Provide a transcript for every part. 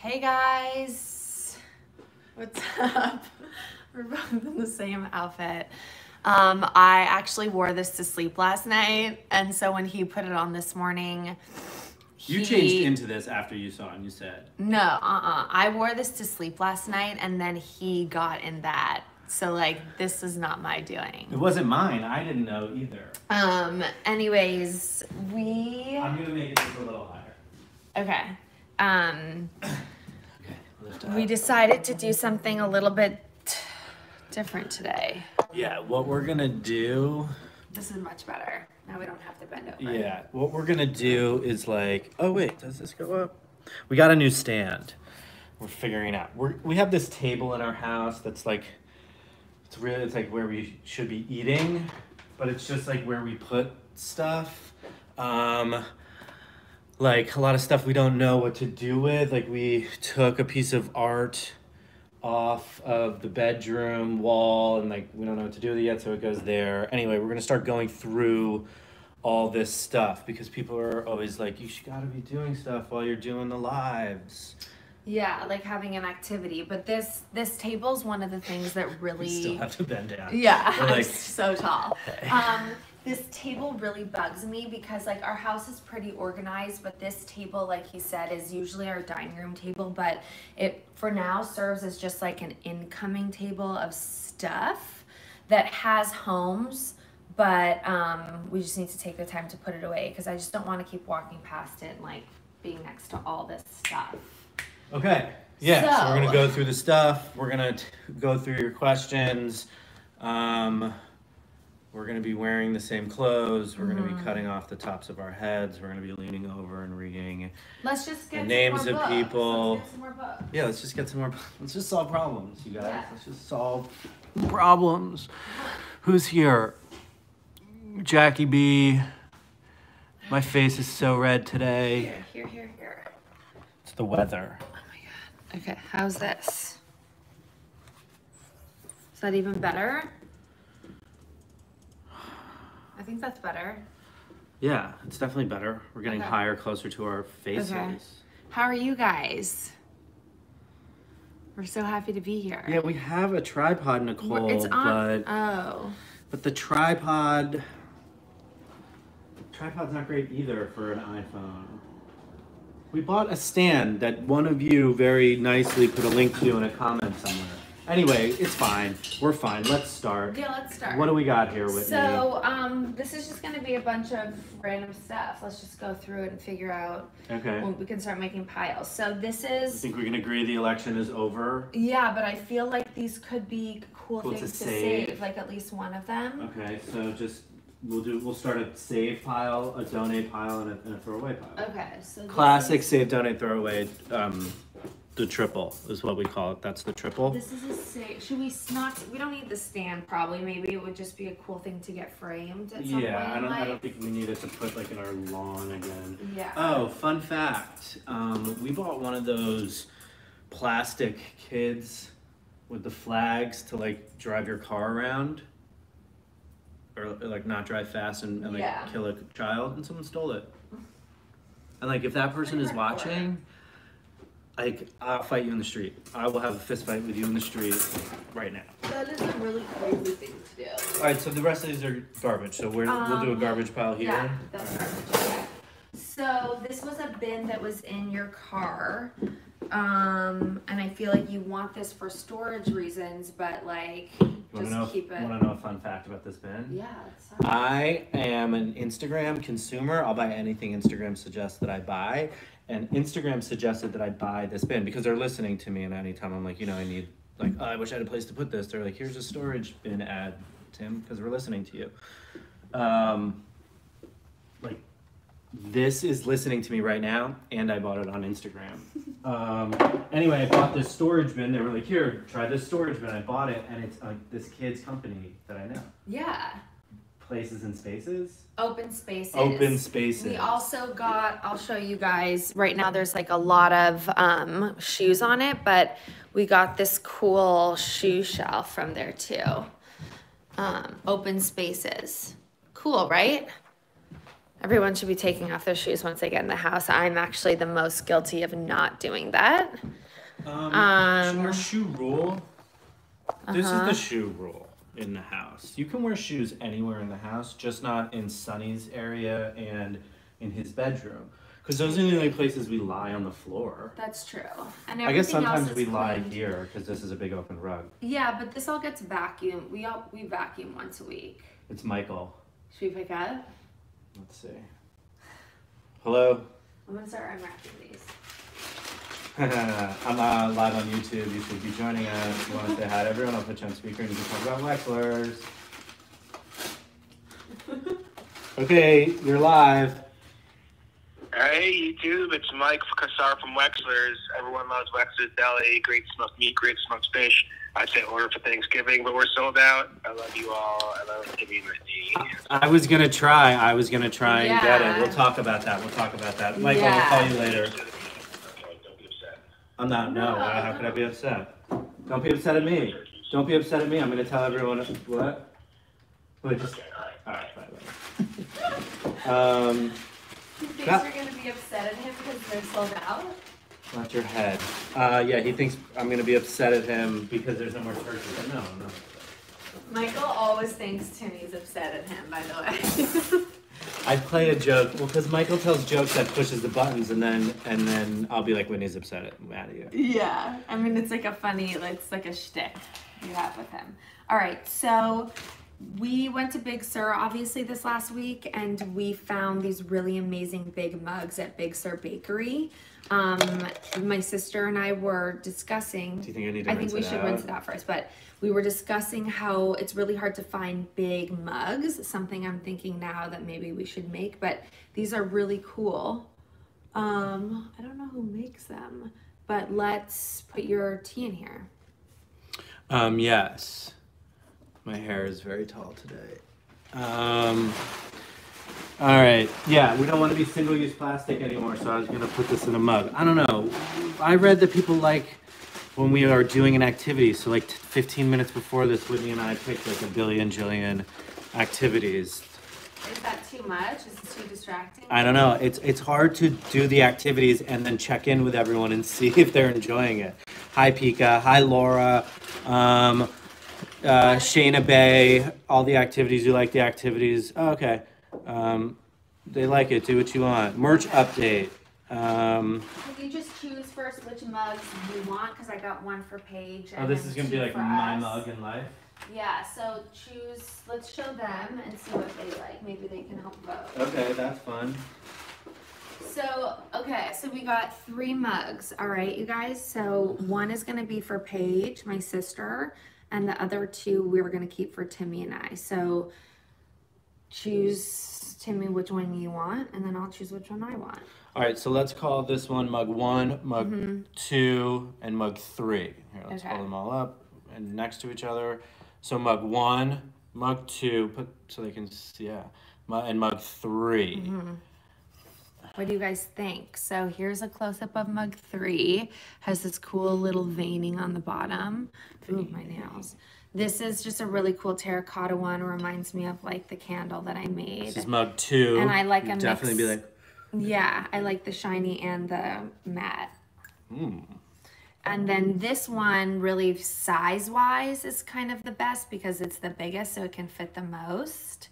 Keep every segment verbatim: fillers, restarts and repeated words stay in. Hey guys, what's up? We're both in the same outfit. Um, I actually wore this to sleep last night, and so when he put it on this morning, he... You changed into this after you saw him, you said. No, uh-uh. I wore this to sleep last night, and then he got in that. So, like, this is not my doing. It wasn't mine. I didn't know either. Um, anyways, we... I'm gonna make it just a little higher. Okay. Um, we decided to do something a little bit different today. Yeah, what we're gonna do... This is much better. Now we don't have to bend over. Yeah, what we're gonna do is like... Oh wait, does this go up? We got a new stand. We're figuring out. We're, we have this table in our house that's like... It's really, it's like where we should be eating, but it's just like where we put stuff. Um... Like a lot of stuff we don't know what to do with. Like we took a piece of art off of the bedroom wall and like we don't know what to do with it yet, so it goes there. Anyway, we're gonna start going through all this stuff because people are always like, you gotta be doing stuff while you're doing the lives. Yeah, like having an activity. But this this table's one of the things that really... We still have to bend down. Yeah, we're like, I'm so tall. Okay. Um, This table really bugs me because like our house is pretty organized, but this table, like he said, is usually our dining room table, but it for now serves as just like an incoming table of stuff that has homes, but um, we just need to take the time to put it away because I just don't want to keep walking past it and like being next to all this stuff. Okay, yeah, so, so we're gonna go through the stuff. We're gonna t go through your questions. Um, We're going to be wearing the same clothes. We're mm-hmm. going to be cutting off the tops of our heads. We're going to be leaning over and reading let's just get the names some more of books. people. Let's get some more books. Yeah, let's just get some more. Let's just solve problems, you guys. Yeah. Let's just solve problems. Who's here? Jackie B. My face is so red today. Here, here, here, here. It's the weather. Oh my God. Okay, how's this? Is that even better? I think that's better. Yeah, it's definitely better. We're getting okay. higher, closer to our faces. Okay. How are you guys? We're so happy to be here. Yeah, we have a tripod, Nicole. It's on. But, oh. But the tripod. The tripod's not great either for an iPhone. We bought a stand that one of you very nicely put a link to in a comment somewhere. Anyway, it's fine. We're fine. Let's start. Yeah, let's start. What do we got here, Whitney? So, um, this is just going to be a bunch of random stuff. Let's just go through it and figure out okay. when we can start making piles. So this is... I think we can agree the election is over. Yeah, but I feel like these could be cool, cool things to save. to save, like at least one of them. Okay, so just... We'll do. We'll start a save pile, a donate pile, and a, and a throwaway pile. Okay, so... Classic is... save, donate, throwaway... Um, The triple is what we call it. That's the triple. This is a save. Should we not? We don't need the stand probably. Maybe it would just be a cool thing to get framed at some yeah, point I don't. Life. I don't think we need it to put like in our lawn again. Yeah. Oh, fun fact. Um, we bought one of those plastic kids with the flags to like drive your car around, or, or like not drive fast and, and like yeah. kill a child, and someone stole it. And like if that person is watching. It. Like, I'll fight you in the street. I will have a fist fight with you in the street right now. That is a really crazy thing to do. All right, so the rest of these are garbage. So we're, um, we'll do a garbage pile here. Yeah, that's garbage. Okay. So this was a bin that was in your car. Um, and I feel like you want this for storage reasons, but like, you just know, keep it. You wanna know a fun fact about this bin? Yeah. I am an Instagram consumer. I'll buy anything Instagram suggests that I buy. And Instagram suggested that I buy this bin because they're listening to me, and anytime I'm like, you know, I need, like, oh, I wish I had a place to put this. They're like, here's a storage bin ad, Tim, because we're listening to you. Um, like, this is listening to me right now, and I bought it on Instagram. Um, anyway, I bought this storage bin. They were like, here, try this storage bin. I bought it, and it's uh, this kid's company that I know. Yeah. Places and Spaces? Open Spaces. Open Spaces. We also got, I'll show you guys, right now there's like a lot of um, shoes on it, but we got this cool shoe shelf from there too. Um, Open Spaces. Cool, right? Everyone should be taking off their shoes once they get in the house. I'm actually the most guilty of not doing that. Um, um our shoe rule. Uh-huh. This is the shoe rule in the house. You can wear shoes anywhere in the house, just not in Sonny's area and in his bedroom, because those are the only places we lie on the floor. That's true. And I guess sometimes we cleaned. lie here because this is a big open rug. Yeah, but this all gets vacuumed. We all we vacuum once a week. It's Michael. Should we pick up? Let's see. Hello. I'm gonna start unwrapping these. I'm uh, live on YouTube. You should be joining us. If you want to say hi to everyone, I'll put you on speaker and you can talk about Wexler's. Okay, you're live. Hey YouTube, it's Mike Kassar from Wexler's. Everyone loves Wexler's Deli. Great smoked meat, great smoked fish. I'd say order for Thanksgiving, but we're sold out. I love you all. I love Timmy and Whitney. I was gonna try. I was gonna try and yeah. get it. We'll talk about that. We'll talk about that. Michael, yeah. we'll call you later. Okay, don't be upset. I'm not. No. no. How could I be upset? Don't be upset at me. Don't be upset at me. I'm gonna tell everyone what. Wait, just, okay. All right. All right. Bye. Bye. um. He thinks not, you're going to be upset at him because they're sold out? Not your head. Uh, yeah, he thinks I'm going to be upset at him because there's no more turkey. No, no. Michael always thinks Timmy's upset at him, by the way. I play a joke. Well, because Michael tells jokes that pushes the buttons, and then and then I'll be like, Whitney's upset at mad at you. Yeah. I mean, it's like a funny, it's like a shtick you have with him. All right, so... we went to Big Sur, obviously, this last week, and we found these really amazing big mugs at Big Sur Bakery. Um, my sister and I were discussing... Do you think I need to I rinse think we it should out? rinse it out first, but we were discussing how it's really hard to find big mugs, something I'm thinking now that maybe we should make, but these are really cool. Um, I don't know who makes them, but let's put your tea in here. Um, yes. My hair is very tall today. Um, all right, yeah, we don't want to be single-use plastic anymore, so I was gonna put this in a mug. I don't know, I read that people like when we are doing an activity, so like fifteen minutes before this, Whitney and I picked like a billion, jillion activities. Is that too much? Is it too distracting? I don't know, it's, it's hard to do the activities and then check in with everyone and see if they're enjoying it. Hi, Pika, hi, Laura. Um, Uh, Shayna Bay, all the activities. You like the activities? Oh, okay. Um, they like it. Do what you want. Merch update. Um, Can you just choose first which mugs you want? Because I got one for Paige. And oh, this is going to be like my us. mug in life? Yeah, so choose. Let's show them and see what they like. Maybe they can help vote. Okay, that's fun. So, okay, so we got three mugs. All right, you guys. So one is going to be for Paige, my sister. And the other two we were gonna keep for Timmy and I. So choose, Timmy, which one you want, and then I'll choose which one I want. All right, so let's call this one mug one, mug mm-hmm. two, and mug three. Here, let's okay. hold them all up and next to each other. So mug one, mug two, put so they can see, yeah, and mug three. Mm-hmm. What do you guys think? So here's a close-up of mug three. Has this cool little veining on the bottom. Ooh, my nails. This is just a really cool terracotta one. It reminds me of like the candle that I made. This is mug two. And I like You'd a definitely mix. be like. Yeah, I like the shiny and the matte. Mm. And then this one, really size-wise, is kind of the best because it's the biggest, so it can fit the most.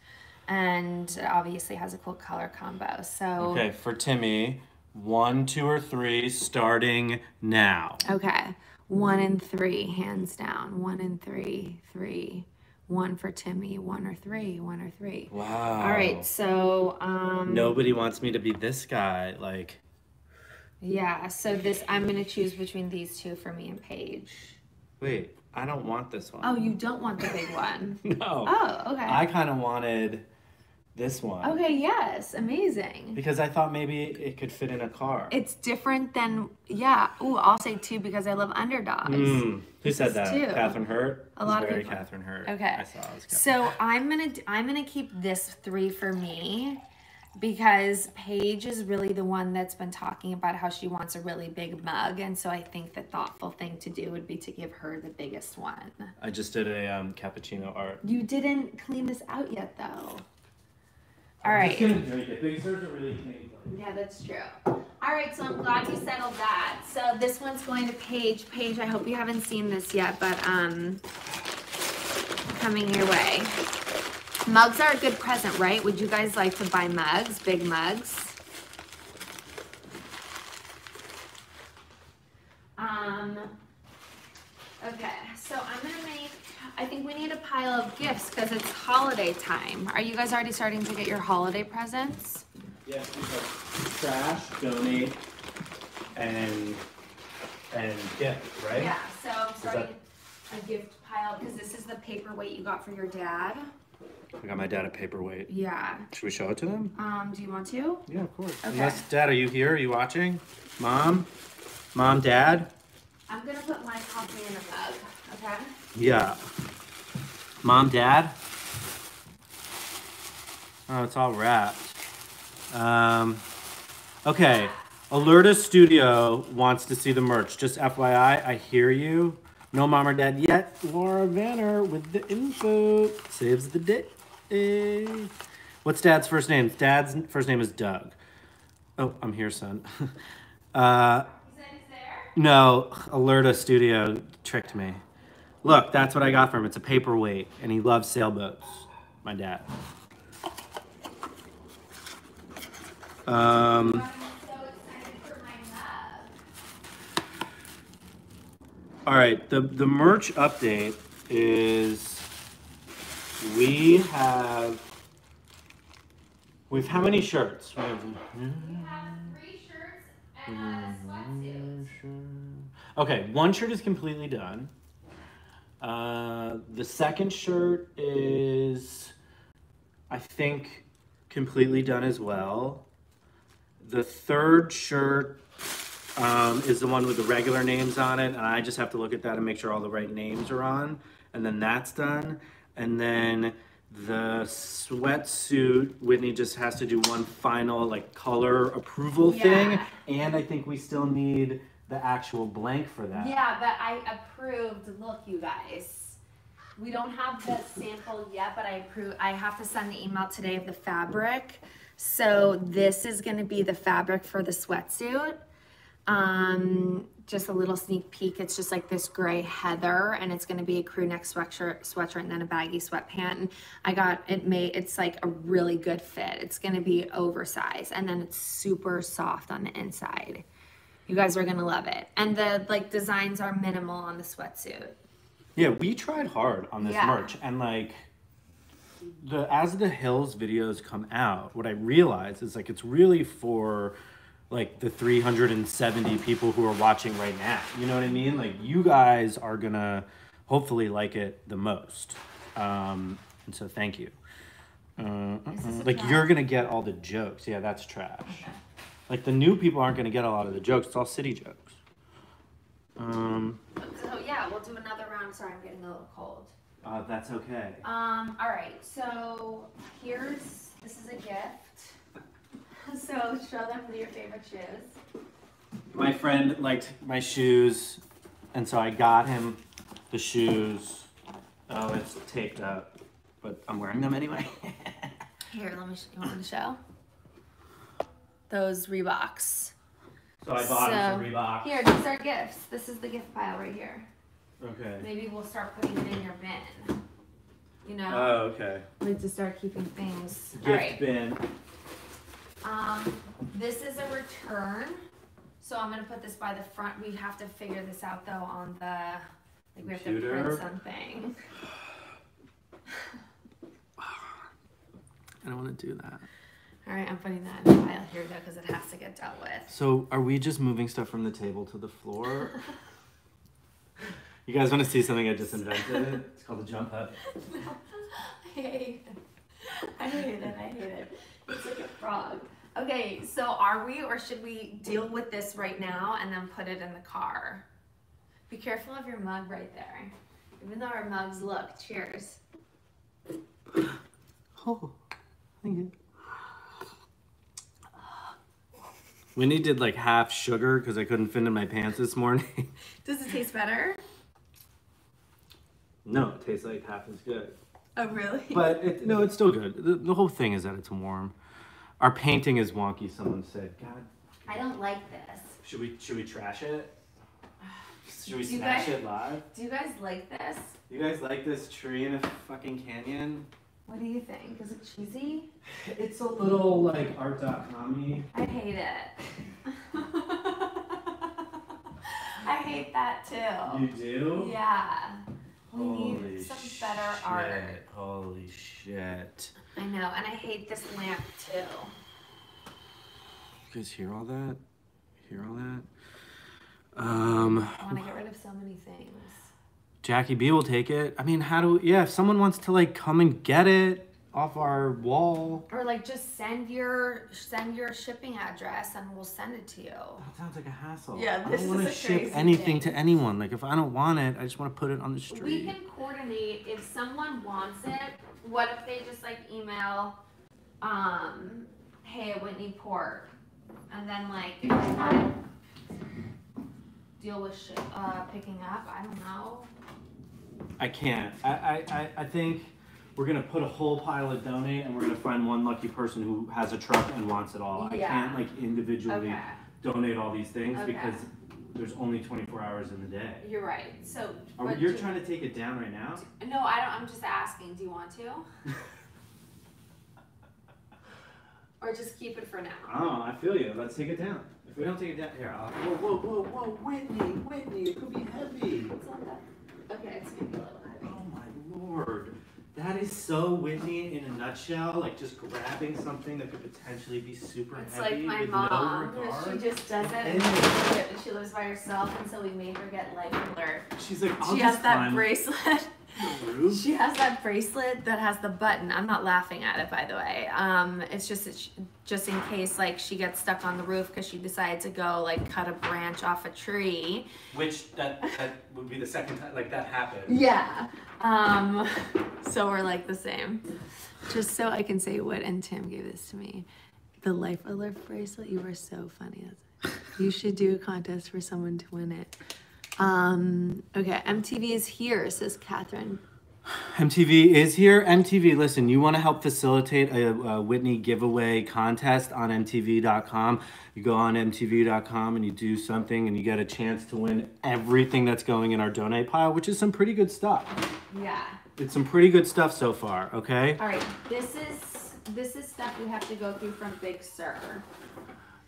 And it obviously has a cool color combo. So okay, for Timmy, one, two, or three, starting now. Okay, one and three, hands down. One and three, three. One for Timmy, one or three, one or three. Wow. All right, so um. Nobody wants me to be this guy, like. Yeah. So this, I'm gonna choose between these two for me and Paige. Wait, I don't want this one. Oh, you don't want the big one. No. Oh, okay. I kind of wanted. This one. Okay, yes, amazing. Because I thought maybe it could fit in a car. It's different than, yeah. Ooh, I'll say two because I love underdogs. Mm, who said that? Two. Catherine Hurt? A lot of people. Very Catherine Hurt. Okay. I saw it was so I'm gonna I'm gonna keep this three for me because Paige is really the one that's been talking about how she wants a really big mug, and so I think the thoughtful thing to do would be to give her the biggest one. I just did a um, cappuccino art. You didn't clean this out yet, though. All right. Big Sur's a really clean place. Yeah, that's true. All right, so I'm glad we settled that. So this one's going to Paige. Paige, I hope you haven't seen this yet, but um, coming your way. Mugs are a good present, right? Would you guys like to buy mugs, big mugs? Um, okay, so I'm gonna make, I think we need a pile of gifts because it's holiday time. Are you guys already starting to get your holiday presents? Yes, we have trash, donate, and, and gift, right? Yeah, so I'm starting that... a gift pile because this is the paperweight you got for your dad. I got my dad a paperweight. Yeah. Should we show it to them? Um, do you want to? Yeah, of course. Okay. Unless, Dad, are you here? Are you watching? Mom? Mom, Dad? I'm going to put my coffee in a mug, okay? Yeah. Mom, Dad? Oh, it's all wrapped. Um, okay. Alerta Studio wants to see the merch. Just F Y I, I hear you. No mom or dad yet. Laura Vanner with the info. Saves the day. What's Dad's first name? Dad's first name is Doug. Oh, I'm here, son. uh, he said he's there? No, Alerta Studio tricked me. Look, that's what I got for him. It's a paperweight, and he loves sailboats. My dad. Um... All right, the, the merch update is we have, we've how many shirts? We have, we have three shirts and a sweatsuit. Okay, one shirt is completely done. Uh, the second shirt is, I think, completely done as well. The third shirt Um, is the one with the regular names on it, and I just have to look at that and make sure all the right names are on, and then that's done. And then the sweatsuit, Whitney just has to do one final like color approval yeah. thing, and I think we still need the actual blank for that. Yeah, but I approved, look you guys. We don't have the sample yet, but I approved. I have to send the email today of the fabric. So this is gonna be the fabric for the sweatsuit. Um, just a little sneak peek. It's just like this gray heather, and it's going to be a crew neck sweatshirt, sweatshirt, and then a baggy sweatpant. And I got it made. It's like a really good fit. It's going to be oversized, and then it's super soft on the inside. You guys are going to love it. And the like designs are minimal on the sweatsuit. Yeah, we tried hard on this yeah. merch, and like the as the Hills videos come out, what I realized is like it's really for. Like the three hundred seventy people who are watching right now. You know what I mean? Like you guys are gonna hopefully like it the most. Um, and so thank you. Uh, uh-uh. Like you're gonna get all the jokes. Yeah, that's trash. Okay. Like the new people aren't gonna get a lot of the jokes. It's all city jokes. Um, so yeah, we'll do another round. Sorry, I'm getting a little cold. Uh, that's okay. Um, all right, so here's, this is a gift. So show them your favorite shoes. My friend liked my shoes, and so I got him the shoes. Oh, it's taped up, but I'm wearing them anyway. Here, let me. You want me to show? Those Reeboks. So I bought some Reeboks. Here, these are gifts. This is the gift pile right here. Okay. Maybe we'll start putting it in your bin. You know. Oh, okay. We need to start keeping things. Gift All right. bin. Um, this is a return, so I'm going to put this by the front. We have to figure this out, though, on the, like, we have to print something. I don't want to do that. All right, I'm putting that in the file here, though, because it has to get dealt with. So are we just moving stuff from the table to the floor? You guys want to see something I just invented? It's called a jump hut. I hate it. I hate it. I hate it. It's like a frog. Okay, so are we or should we deal with this right now and then put it in the car? Be careful of your mug right there. Even though our mugs look. Cheers. Oh, thank you. Winnie did like half sugar because I couldn't fit in my pants this morning. Does it taste better? No, it tastes like half as good. Oh, really? But it, no, it's still good. The, the whole thing is that it's warm. Our painting is wonky, someone said. God. I don't like this. Should we should we trash it? Should we do smash guys, it live? Do you guys like this? You guys like this tree in a fucking canyon? What do you think? Is it cheesy? It's a little like art dot com-y. I hate it. I hate that too. You do? Yeah. We Holy need some better shit. art. Holy shit. I know, and I hate this lamp too. You guys hear all that? Hear all that? Um, I want to get rid of so many things. Jackie B will take it. I mean, how do, yeah, if someone wants to like come and get it off our wall. Or like just send your, send your shipping address and we'll send it to you. That sounds like a hassle. Yeah, this is a crazy thing. I don't want to ship anything to anyone. Like if I don't want it, I just want to put it on the street. We can coordinate if someone wants it. What if they just like email, um, hey, Whitney Port, and then like, if they want it, deal with shit, uh, picking up. I don't know. I can't. I, I, I think we're gonna put a whole pile of donate, and we're gonna find one lucky person who has a truck and wants it all. Yeah. I can't like individually okay. donate all these things okay. because there's only twenty-four hours in the day. You're right. So Are, you're do, trying to take it down right now? Do, no, I don't. I'm just asking. Do you want to? Or just keep it for now? Oh, I feel you. Let's take it down. If we don't take it down here, I'll... Whoa, whoa, whoa, whoa, Whitney, Whitney, it could be heavy. It's not that... Okay, it's gonna be a little heavy. Oh my lord. That is so Whitney in a nutshell, like just grabbing something that could potentially be super it's heavy. It's like my mom, no she just does it and she, she lives by herself, and so we made her get Life Alert. She's like, I'll she just has that climb. bracelet. She has that bracelet that has the button. I'm not laughing at it, by the way. Um, it's just it's just in case like she gets stuck on the roof because she decided to go like cut a branch off a tree. Which that, that would be the second time like that happened. Yeah. Um, so we're like the same. Just so I can say what and Tim gave this to me. The Life Alert bracelet. You were so funny. You should do a contest for someone to win it. Um, okay, M T V is here, says Catherine. M T V is here. M T V, listen, you want to help facilitate a, a Whitney giveaway contest on M T V dot com. You go on M T V dot com and you do something and you get a chance to win everything that's going in our donate pile, which is some pretty good stuff. Yeah. It's some pretty good stuff so far, okay? All right, this is, this is stuff we have to go through from Big Sur.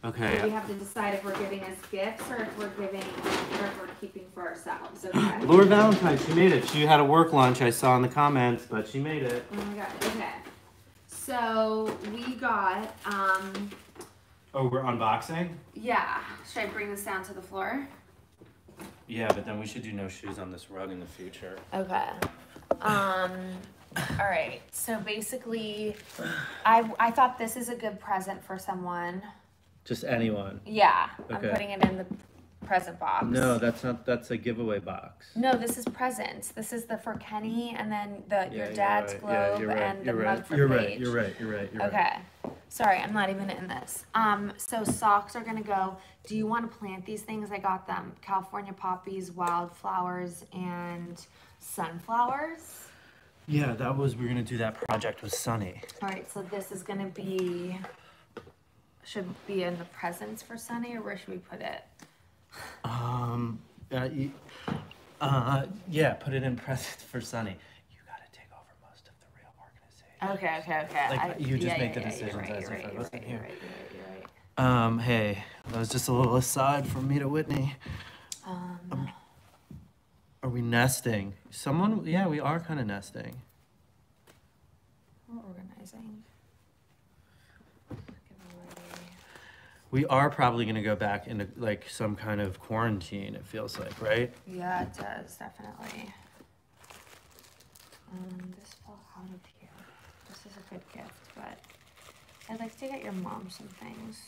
Okay. So we have to decide if we're giving as gifts or if we're giving, or if we're keeping for ourselves. Okay. Laura Valentine, she made it. She had a work lunch. I saw in the comments, but she made it. Oh my god. Okay. So we got. Um, oh, we're unboxing. Yeah. Should I bring this down to the floor? Yeah, but then we should do no shoes on this rug in the future. Okay. Um. All right. So basically, I I thought this is a good present for someone. Just anyone. Yeah, okay. I'm putting it in the present box. No, that's not. That's a giveaway box. No, this is presents. This is the for Kenny, and then the yeah, your dad's right. globe yeah, right. and you're the right. mug for you're Paige. Right. You're right. You're right. You're okay. right. Okay. Sorry, I'm not even in this. Um, so socks are gonna go. Do you want to plant these things? I got them: California poppies, wildflowers, and sunflowers. Yeah, that was. We were gonna do that project with Sunny. All right. So this is gonna be. Should be in the presents for Sunny, or where should we put it? Um, uh, uh, yeah, put it in presents for Sunny. You gotta take over most of the real organization. Okay, okay, okay. Like, I, you just yeah, make yeah, the decisions yeah, right, as right, if I wasn't right, here. Right, you're right, you're right. Um, hey, that was just a little aside from me to Whitney. Um, um are we nesting? Someone, yeah, we are kind of nesting. We're organizing. We are probably going to go back into like some kind of quarantine, it feels like, right? Yeah, it does, definitely. Um, this fell out of here. This is a good gift, but I'd like to get your mom some things.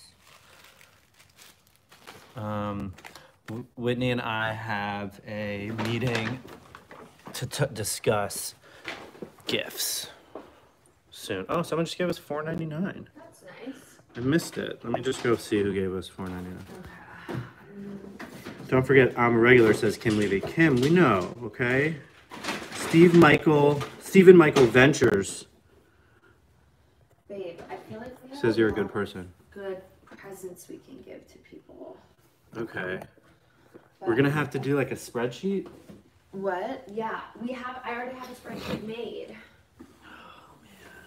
Um, Whitney and I have a meeting to t discuss gifts soon. Oh, someone just gave us four ninety-nine. That's nice. I missed it. Let me just go see who gave us four ninety-nine. Okay. Don't forget, I'm a regular, says Kim Levy. Kim, we know, okay? Steve Michael, Stephen Michael Ventures. Babe, I feel like we says you're a good person. Good presents we can give to people. Okay. But we're gonna have to do like a spreadsheet. What? Yeah, we have. I already have a spreadsheet made. Oh man.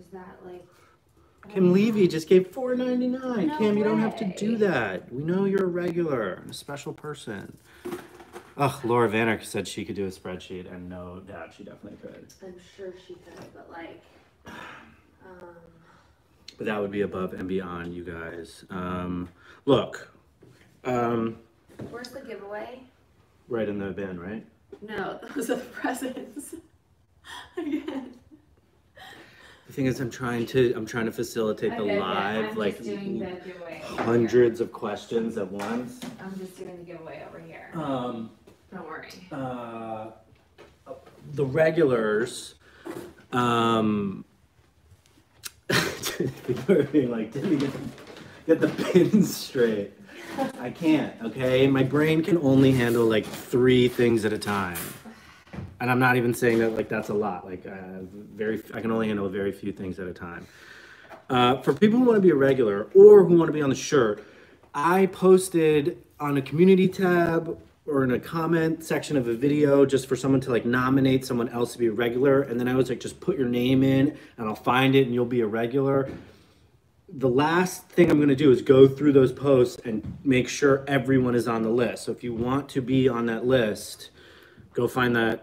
Is that like? Kim Levy just gave four ninety-nine. No Kim, way. You don't have to do that. We know you're a regular, a special person. Ugh, Laura Vanner said she could do a spreadsheet, and no doubt she definitely could. I'm sure she could, but like, um... But that would be above and beyond, you guys. Um, look, um... Where's the giveaway? Right in the bin, right? No, those are the presents. Again. The thing is, I'm trying to I'm trying to facilitate okay, the live yeah, like hundreds here. of questions at once. I'm just doing the giveaway over here. Um, Don't worry. Uh, the regulars, um, people are being like, did we get the, get the pins straight? I can't. Okay, my brain can only handle like three things at a time. And I'm not even saying that like that's a lot. Like uh, very, I can only handle very few things at a time. Uh, for people who want to be a regular or who want to be on the shirt, I posted on a community tab or in a comment section of a video just for someone to like nominate someone else to be a regular. And then I was like, just put your name in and I'll find it and you'll be a regular. The last thing I'm going to do is go through those posts and make sure everyone is on the list. So if you want to be on that list, go find that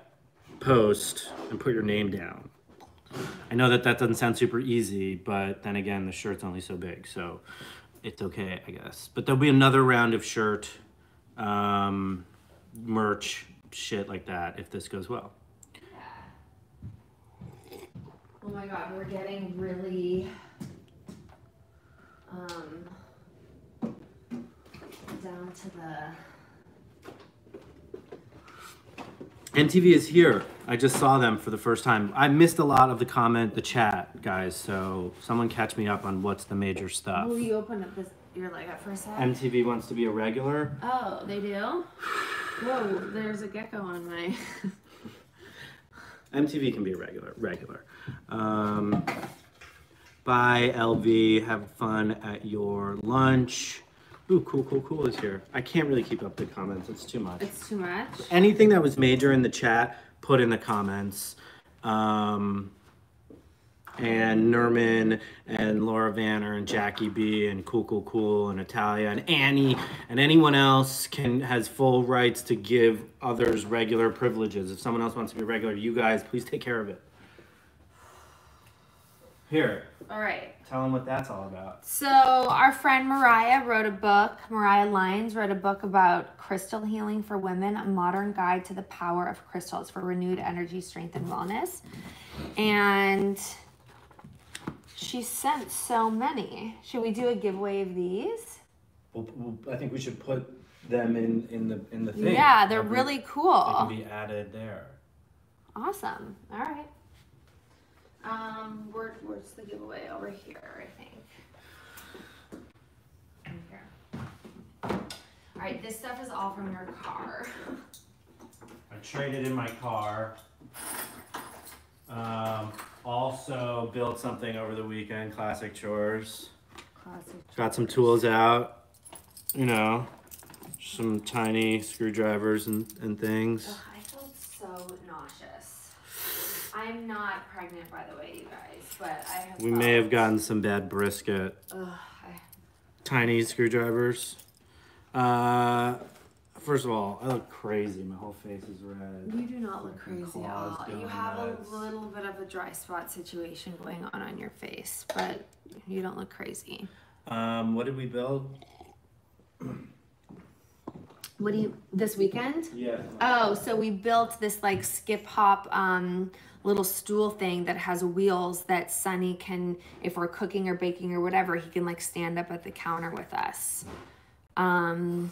post and put your name down. I know that that doesn't sound super easy, but then again, the shirt's only so big, so it's okay, I guess. But there'll be another round of shirt, um, merch, shit like that, if this goes well. Yeah. Oh my God, we're getting really, um, down to the... M T V is here. I just saw them for the first time. I missed a lot of the comment, the chat, guys, so someone catch me up on what's the major stuff. Will you open up this, your leg up for a sec? M T V wants to be a regular. Oh, they do? Whoa, there's a gecko on my... M T V can be a regular, regular. Um, bye, L V, have fun at your lunch. Ooh, cool, cool, cool is here. I can't really keep up the comments, it's too much. It's too much? Anything that was major in the chat, put in the comments. Um, and Nerman and Laura Vanner and Jackie B and Cool Cool Cool and Italia and Annie and anyone else can has full rights to give others regular privileges. If someone else wants to be regular, you guys, please take care of it. Here. All right. Tell them what that's all about. So our friend Mariah wrote a book. Mariah Lyons wrote a book about crystal healing for women, a modern guide to the power of crystals for renewed energy, strength, and wellness. And she sent so many. Should we do a giveaway of these? Well, I think we should put them in, in, the, in the thing. Yeah, they're That'll really be, cool. They can be added there. Awesome. All right. Um, where, where's the giveaway? Over here, I think. Over here. All right, this stuff is all from your car. I traded in my car. Um, also built something over the weekend, classic chores. Classic chores. Got some tools out, you know, some tiny screwdrivers and, and things. Ugh, I felt so nauseous. I'm not pregnant, by the way, you guys, but I have... We problems. may have gotten some bad brisket. Ugh, I... Tiny screwdrivers. Uh, first of all, I look crazy. My whole face is red. You do not look crazy at all. You have nuts. a little bit of a dry spot situation going on on your face, but you don't look crazy. Um, what did we build? What do you... This weekend? Yeah. Oh, so we built this, like, Skip Hop... Um, little stool thing that has wheels that Sonny can, if we're cooking or baking or whatever, he can like stand up at the counter with us. Um,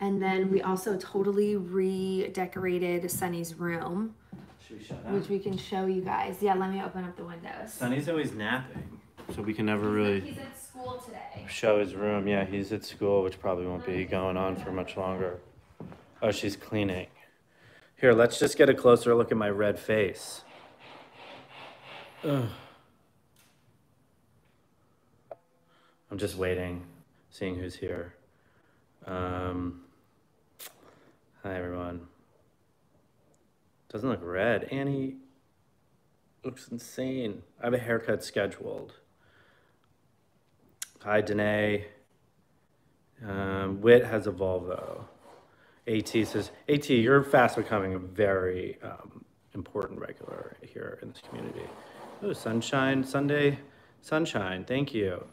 and then we also totally redecorated Sonny's room. Should we show that? Which we can show you guys. Yeah, let me open up the windows. Sonny's always napping. so we can never really... He's at school today. Show his room. Yeah, he's at school, which probably won't be going on for much longer. Oh, she's cleaning. Here, let's just get a closer look at my red face. Ugh. I'm just waiting, seeing who's here. Um, hi, everyone. Doesn't look red. Annie looks insane. I have a haircut scheduled. Hi, Danae. Um, Whit has a Volvo. AT says, AT, you're fast becoming a very um, important regular here in this community. Oh, Sunshine, Sunday, Sunshine, thank you.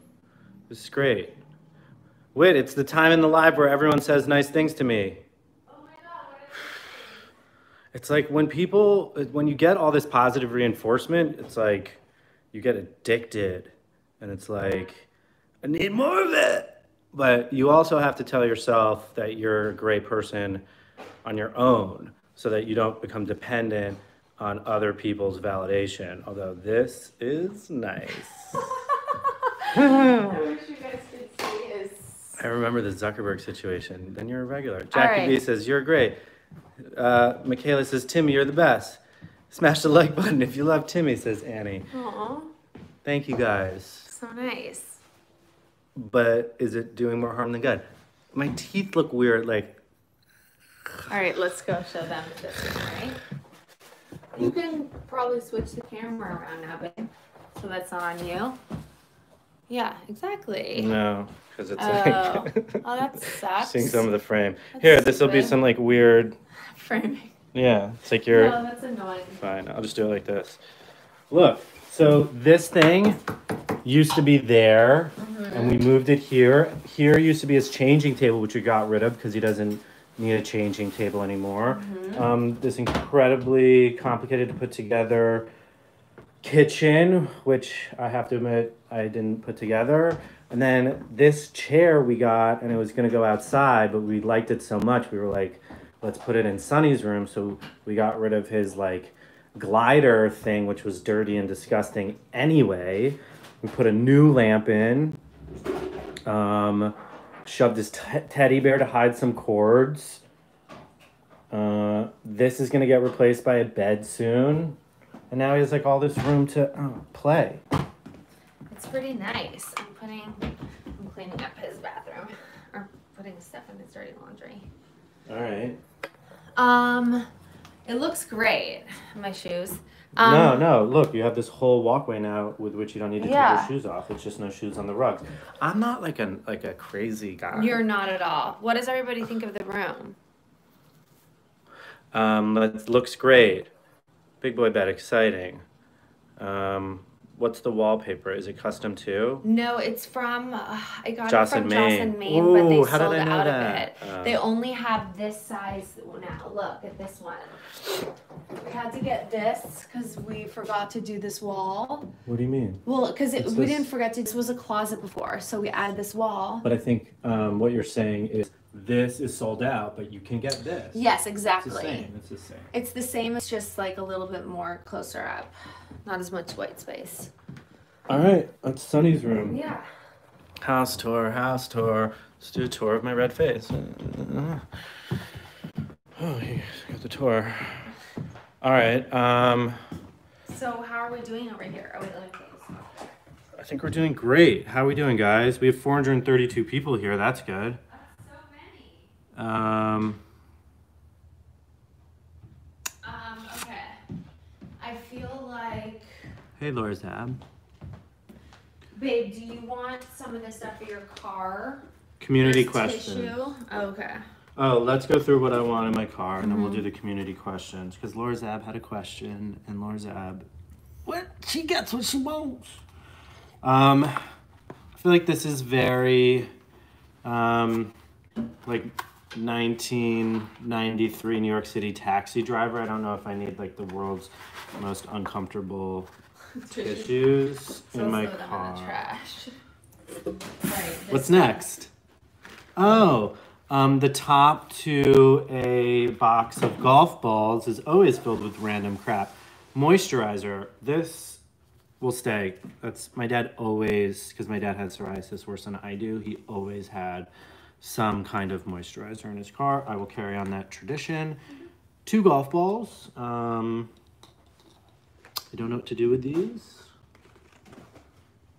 This is great. Whit, it's the time in the live where everyone says nice things to me. It's like when people, when you get all this positive reinforcement, it's like you get addicted and it's like, I need more of it. But you also have to tell yourself that you're a great person on your own so that you don't become dependent on other people's validation. Although this is nice. I wish you guys could see his. I remember the Zuckerberg situation. Then you're a regular. Jackie right. B says, you're great. Uh, Michaela says, Timmy, you're the best. Smash the like button if you love Timmy, says Annie. Aww. Thank you guys. So nice. But is it doing more harm than good? My teeth look weird, like. All right, let's go show them this one, right? You can probably switch the camera around now, babe. So that's on you. Yeah, exactly. No, because it's oh. like. Oh, that sucks. Seeing some of the frame. That's Here, this will be some like weird. Framing. Yeah, it's like you're. No, that's annoying. Fine, I'll just do it like this. Look, so this thing used to be there, mm-hmm. and we moved it here. Here used to be his changing table, which we got rid of because he doesn't need a changing table anymore. Mm-hmm. Um, this incredibly complicated to put together kitchen, which I have to admit I didn't put together. And then this chair we got, and it was gonna go outside, but we liked it so much, we were like, let's put it in Sonny's room. So we got rid of his like glider thing, which was dirty and disgusting anyway. We put a new lamp in, um, shoved his t teddy bear to hide some cords. Uh, this is gonna get replaced by a bed soon. And now he has like all this room to oh, play. It's pretty nice. I'm putting, I'm cleaning up his bathroom, or putting stuff in his dirty laundry. All right. Um, it looks great. My shoes. Um, no, no. Look, you have this whole walkway now with which you don't need to yeah. take your shoes off. It's just no shoes on the rugs. I'm not like a like a crazy guy. You're not at all. What does everybody think of the room? Um, it looks great. Big boy bed, exciting. Um, what's the wallpaper? Is it custom too? No, it's from, uh, I got Joss it from Joss and Maine, Ooh, but they how sold did I know out that? of it. Uh, they only have this size now. Look at this one. We had to get this because we forgot to do this wall. What do you mean? Well, because we this? didn't forget to, this was a closet before, so we added this wall. But I think um, what you're saying is this is sold out, but you can get this. Yes, exactly. It's the same. It's the same. It's the same. It's just like a little bit more closer up, not as much white space. All right, that's Sunny's room. Yeah. House tour, house tour. Let's do a tour of my red face. Oh, here's got the tour. All right. Um. So how are we doing over here? Are we like this? I think we're doing great. How are we doing, guys? We have four hundred thirty-two people here. That's good. Um, um, okay. I feel like... Hey, Laura's Hab. Babe, do you want some of this stuff for your car? Community There's question. Tissue? Oh, okay. Oh, let's go through what I want in my car, and mm-hmm. then we'll do the community questions. Because Laura's Hab had a question, and Laura's Hab... What? She gets what she wants. Um, I feel like this is very, um, like... nineteen ninety-three New York City taxi driver. I don't know if I need like the world's most uncomfortable tissues in my car. In the trash. Right, What's next? Oh, um, the top to a box of golf balls is always filled with random crap. Moisturizer. This will stay. That's my dad always, because my dad had psoriasis worse than I do. He always had some kind of moisturizer in his car. I will carry on that tradition. Two golf balls. Um, I don't know what to do with these.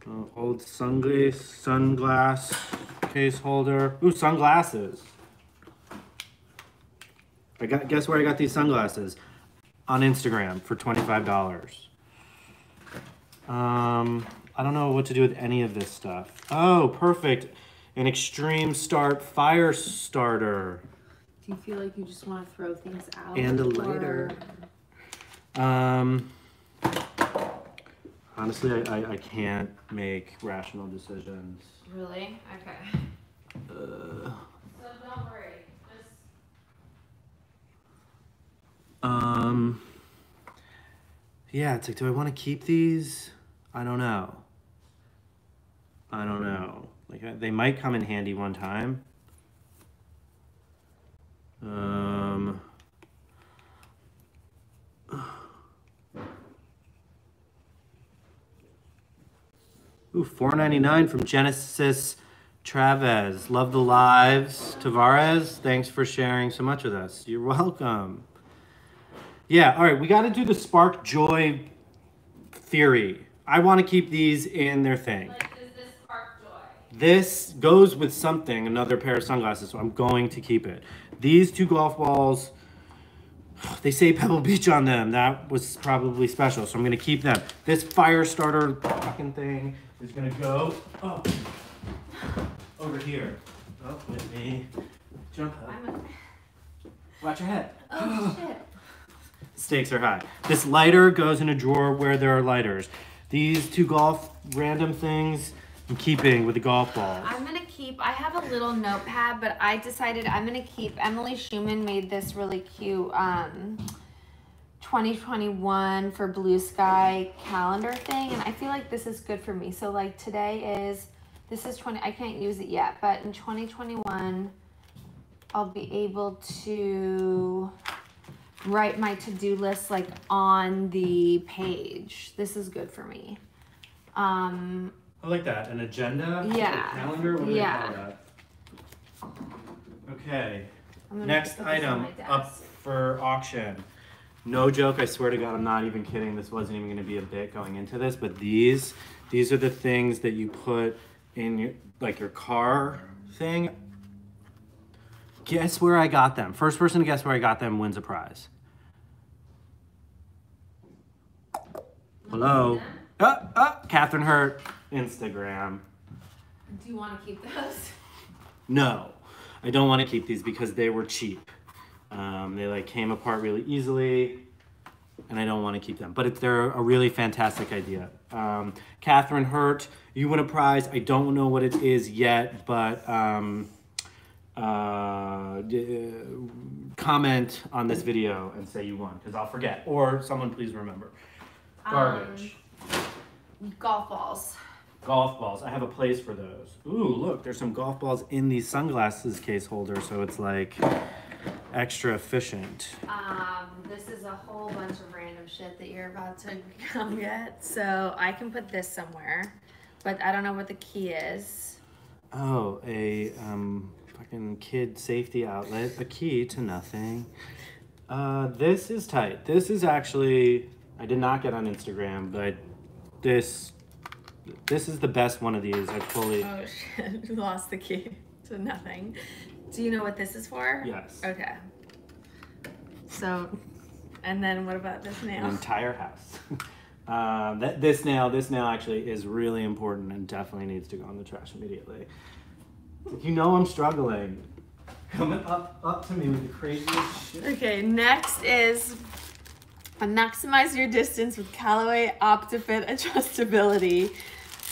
Uh, old sunglass, sunglass case holder. Ooh, sunglasses. I got, guess where I got these sunglasses? On Instagram for twenty-five dollars. Um, I don't know what to do with any of this stuff. Oh, perfect. An extreme start fire starter. Do you feel like you just want to throw things out? And a lighter. Or... Um, honestly, I, I, I can't make rational decisions. Really? Okay. Uh, so don't worry. Just... Um... Yeah, it's like, do I want to keep these? I don't know. I don't know. Like, they might come in handy one time. Um, ooh, four ninety-nine from Genesis Traves. Love the lives. Tavares, thanks for sharing so much with us. You're welcome. Yeah, all right, we got to do the spark joy theory. I want to keep these in their thing. Like, is this spark joy? This goes with something, another pair of sunglasses, so I'm going to keep it. These two golf balls, they say Pebble Beach on them. That was probably special, so I'm going to keep them. This fire starter fucking thing is going to go oh, over here. Up with me. Jump up. I'm a... Watch your head. Oh, shit. Stakes are high. This lighter goes in a drawer where there are lighters. These two golf random things I'm keeping with the golf balls. I'm gonna keep, I have a little notepad, but I decided I'm gonna keep, Emily Schumann made this really cute um, twenty twenty-one for Blue Sky calendar thing, and I feel like this is good for me. So like today is, this is twenty, I can't use it yet, but in twenty twenty-one, I'll be able to write my to-do list like on the page. This is good for me. Um, I like that. An agenda? Yeah. A calendar? What do yeah. they call that? Okay. Next item up for auction. No joke. I swear to God, I'm not even kidding. This wasn't even going to be a bit going into this, but these, these are the things that you put in your, like your car thing. Guess where I got them. First person to guess where I got them wins a prize. Hello. Oh, oh, Catherine Hurt, Instagram. Do you want to keep those? No, I don't want to keep these because they were cheap. Um, they like came apart really easily and I don't want to keep them, but it, they're a really fantastic idea. Um, Catherine Hurt, you win a prize. I don't know what it is yet, but... Um, Uh, d comment on this video and say you won, because I'll forget. Or someone please remember. Garbage. Um, golf balls. Golf balls. I have a place for those. Ooh, look, there's some golf balls in the sunglasses case holder, so it's like extra efficient. Um, this is a whole bunch of random shit that you're about to come get, so I can put this somewhere, but I don't know what the key is. Oh, a... um. Fucking kid safety outlet, a key to nothing. Uh, this is tight. This is actually, I did not get on Instagram, but this this is the best one of these. I fully... Oh, shit. Lost the key to nothing. Do you know what this is for? Yes. Okay. So, and then what about this nail? An entire house. uh, that, this nail, this nail actually is really important and definitely needs to go in the trash immediately. You know I'm struggling. Coming up, up to me with the craziest shit. Okay, next is maximize your distance with Callaway Optifit adjustability.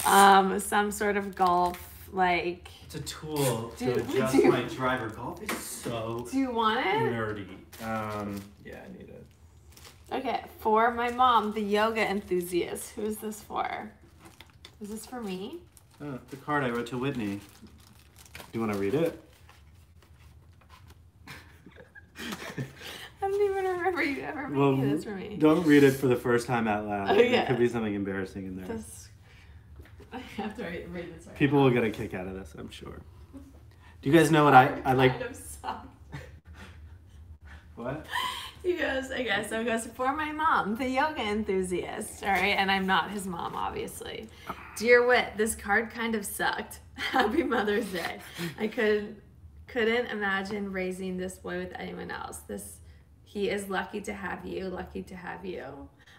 Um, some sort of golf, like... It's a tool to you, adjust you, my driver. Golf is so do you want it? Nerdy. Um, yeah, I need it. Okay, for my mom, the yoga enthusiast. Who is this for? Is this for me? Oh, the card I wrote to Whitney. You want to read it? I don't even know remember you ever well, making this for me. Don't read it for the first time out loud. Oh, yeah. There could be something embarrassing in there. That's... I have to read this right People now. will get a kick out of this, I'm sure. Do you guys know what I, I like? What? He goes, I guess, so he goes, for my mom, the yoga enthusiast, all right? And I'm not his mom, obviously. Dear Whit, this card kind of sucked. Happy Mother's Day. I could, couldn't imagine raising this boy with anyone else. This, he is lucky to have you, lucky to have you.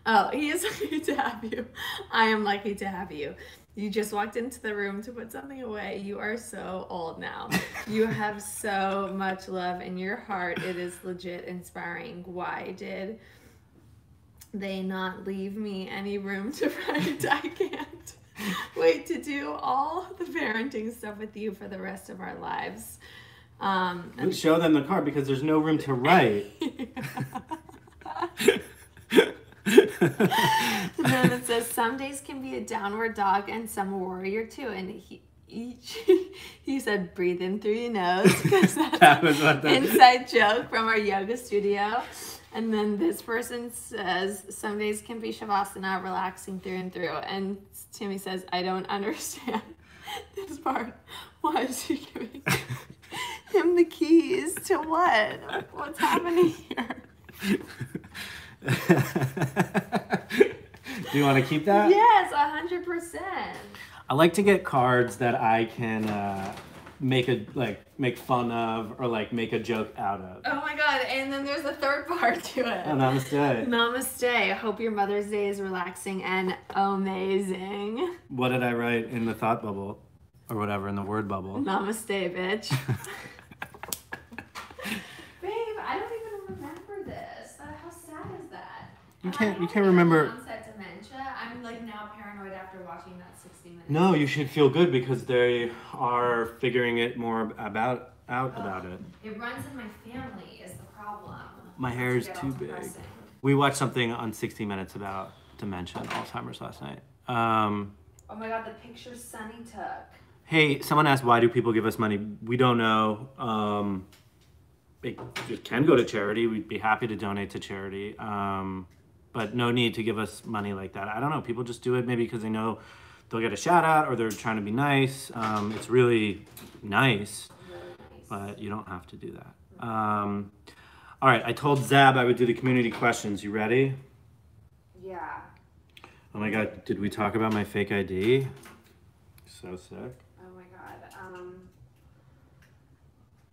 Oh, he is lucky to have you. I am lucky to have you. You just walked into the room to put something away. You are so old now. You have so much love in your heart. It is legit inspiring. Why did they not leave me any room to write? I can't wait to do all the parenting stuff with you for the rest of our lives. Um, and show them the card because there's no room to write. And then it says, some days can be a downward dog and some a warrior too. And he each he said, breathe in through your nose, because that's that was what that an inside joke from our yoga studio. And then this person says, some days can be shavasana, relaxing through and through. And Timmy says, I don't understand this part. Why is he giving him the keys to what? What's happening here? Do you want to keep that? Yes, one hundred percent. I like to get cards that I can uh, make a like make fun of or like make a joke out of. Oh my god, and then there's a third part to it. Oh, namaste. Namaste. I hope your Mother's Day is relaxing and amazing. What did I write in the thought bubble or whatever in the word bubble? Namaste, bitch. Babe, I don't even remember this. You can't. You can't remember. Onset dementia. I'm like now paranoid after watching that sixty minutes. No, you should feel good because they are figuring it more about out Ugh. about it. It runs in my family is the problem. My hair is too big. Depressing. We watched something on sixty minutes about dementia and Alzheimer's last night. Um, oh my god, the picture Sunny took. Hey, someone asked, why do people give us money? We don't know. Um, it, it can go to charity. We'd be happy to donate to charity. Um. But no need to give us money like that. I don't know. People just do it maybe because they know they'll get a shout out or they're trying to be nice. Um, it's really nice, but you don't have to do that. Um, all right. I told Zab I would do the community questions. You ready? Yeah. Oh, my God. Did we talk about my fake I D? So sick. Oh, my God. Um,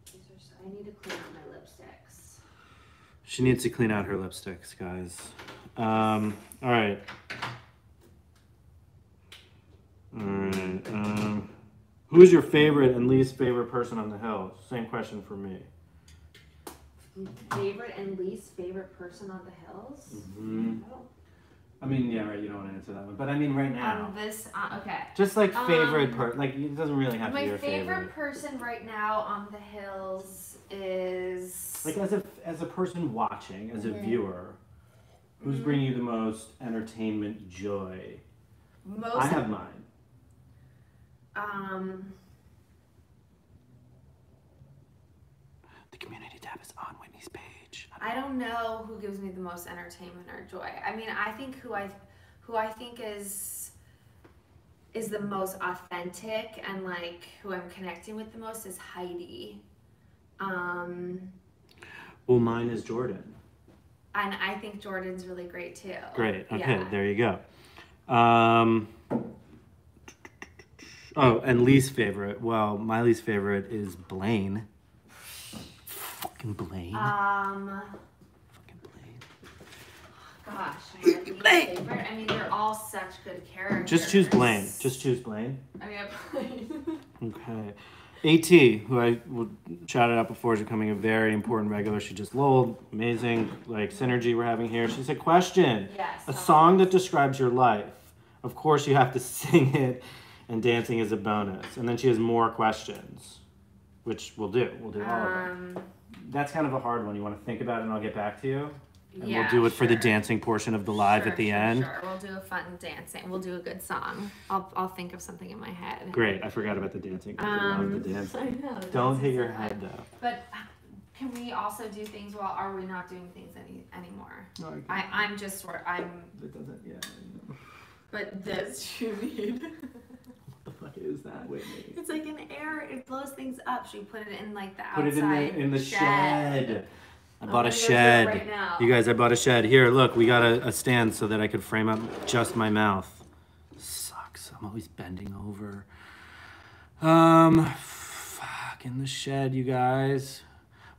these are so, I need to clean out my lipsticks. She needs to clean out her lipsticks, guys. Um, all right. All right. Um, who's your favorite and least favorite person on the Hill? Same question for me. Favorite and least favorite person on the Hills? Mm-hmm. Oh. I mean, yeah, right. You don't want to answer that one, but I mean, right now. On this, uh, okay. Just like favorite um, person, like it doesn't really have to be your favorite. My favorite person right now on the Hills is like as a as a person watching, as a yeah. viewer. Who's bringing you the most entertainment joy? Most I have mine. Um, the community tab is on Whitney's page. I don't know who gives me the most entertainment or joy. I mean, I think who I, who I think is, is the most authentic and like who I'm connecting with the most is Heidi. Um, well, mine is Jordan. And I think Jordan's really great too. Great. Okay, yeah. There you go. Um, oh, and least favorite. Well, my least favorite is Blaine. Fucking Blaine. Um. Fucking Blaine. Gosh, my Blaine. Favorite. I mean, they're all such good characters. Just choose Blaine. Just choose Blaine. I mean, Blaine. Okay. AT, who I shouted out before, is becoming a very important regular. She just lulled. Amazing, like, synergy we're having here. She said, question. Yes. A song that describes your life. Of course, you have to sing it, and dancing is a bonus. And then she has more questions, which we'll do. We'll do all um, of it. That's kind of a hard one. You want to think about it, and I'll get back to you? And yeah, we'll do it sure. for the dancing portion of the live sure, at the sure, end. Sure, we'll do a fun dancing. We'll do a good song. I'll, I'll think of something in my head. Great. I forgot about the dancing. Um, I love the dancing. I know. Don't hit your head, though. But can we also do things? Well, are we not doing things any anymore? No, okay. I, I'm just sort. I'm. It doesn't. Yeah. I know. But does you need? What the fuck is that, Whitney? It's like an air. It blows things up. She put it in like the put outside. Put it in the in the shed. shed. I bought a shed. Right now. You guys, I bought a shed. Here, look. We got a, a stand so that I could frame up just my mouth. Sucks. I'm always bending over. Um, fuck in the shed, you guys.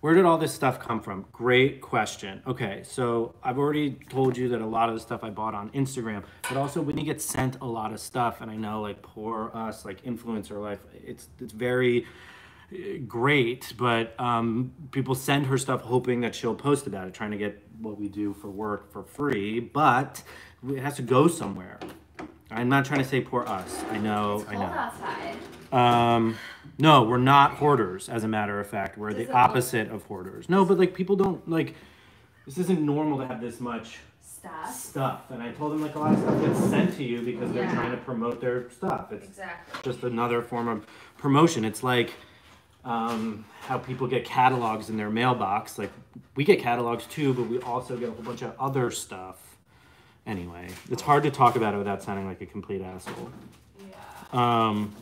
Where did all this stuff come from? Great question. Okay, so I've already told you that a lot of the stuff I bought on Instagram, but also when you get sent a lot of stuff, and I know like poor us, like influencer life, it's it's very great, but um, people send her stuff hoping that she'll post about it, trying to get what we do for work for free, but it has to go somewhere. I'm not trying to say poor us. I know, it's cold I know. Outside. Um, no, we're not hoarders, as a matter of fact. We're the opposite of hoarders. No, but like people don't like, this isn't normal to have this much stuff. stuff. And I told them like a lot of stuff gets sent to you because yeah. they're trying to promote their stuff. It's exactly. just another form of promotion. It's like um, how people get catalogs in their mailbox. Like we get catalogs too, but we also get a whole bunch of other stuff. Anyway, it's hard to talk about it without sounding like a complete asshole. Yeah. Um,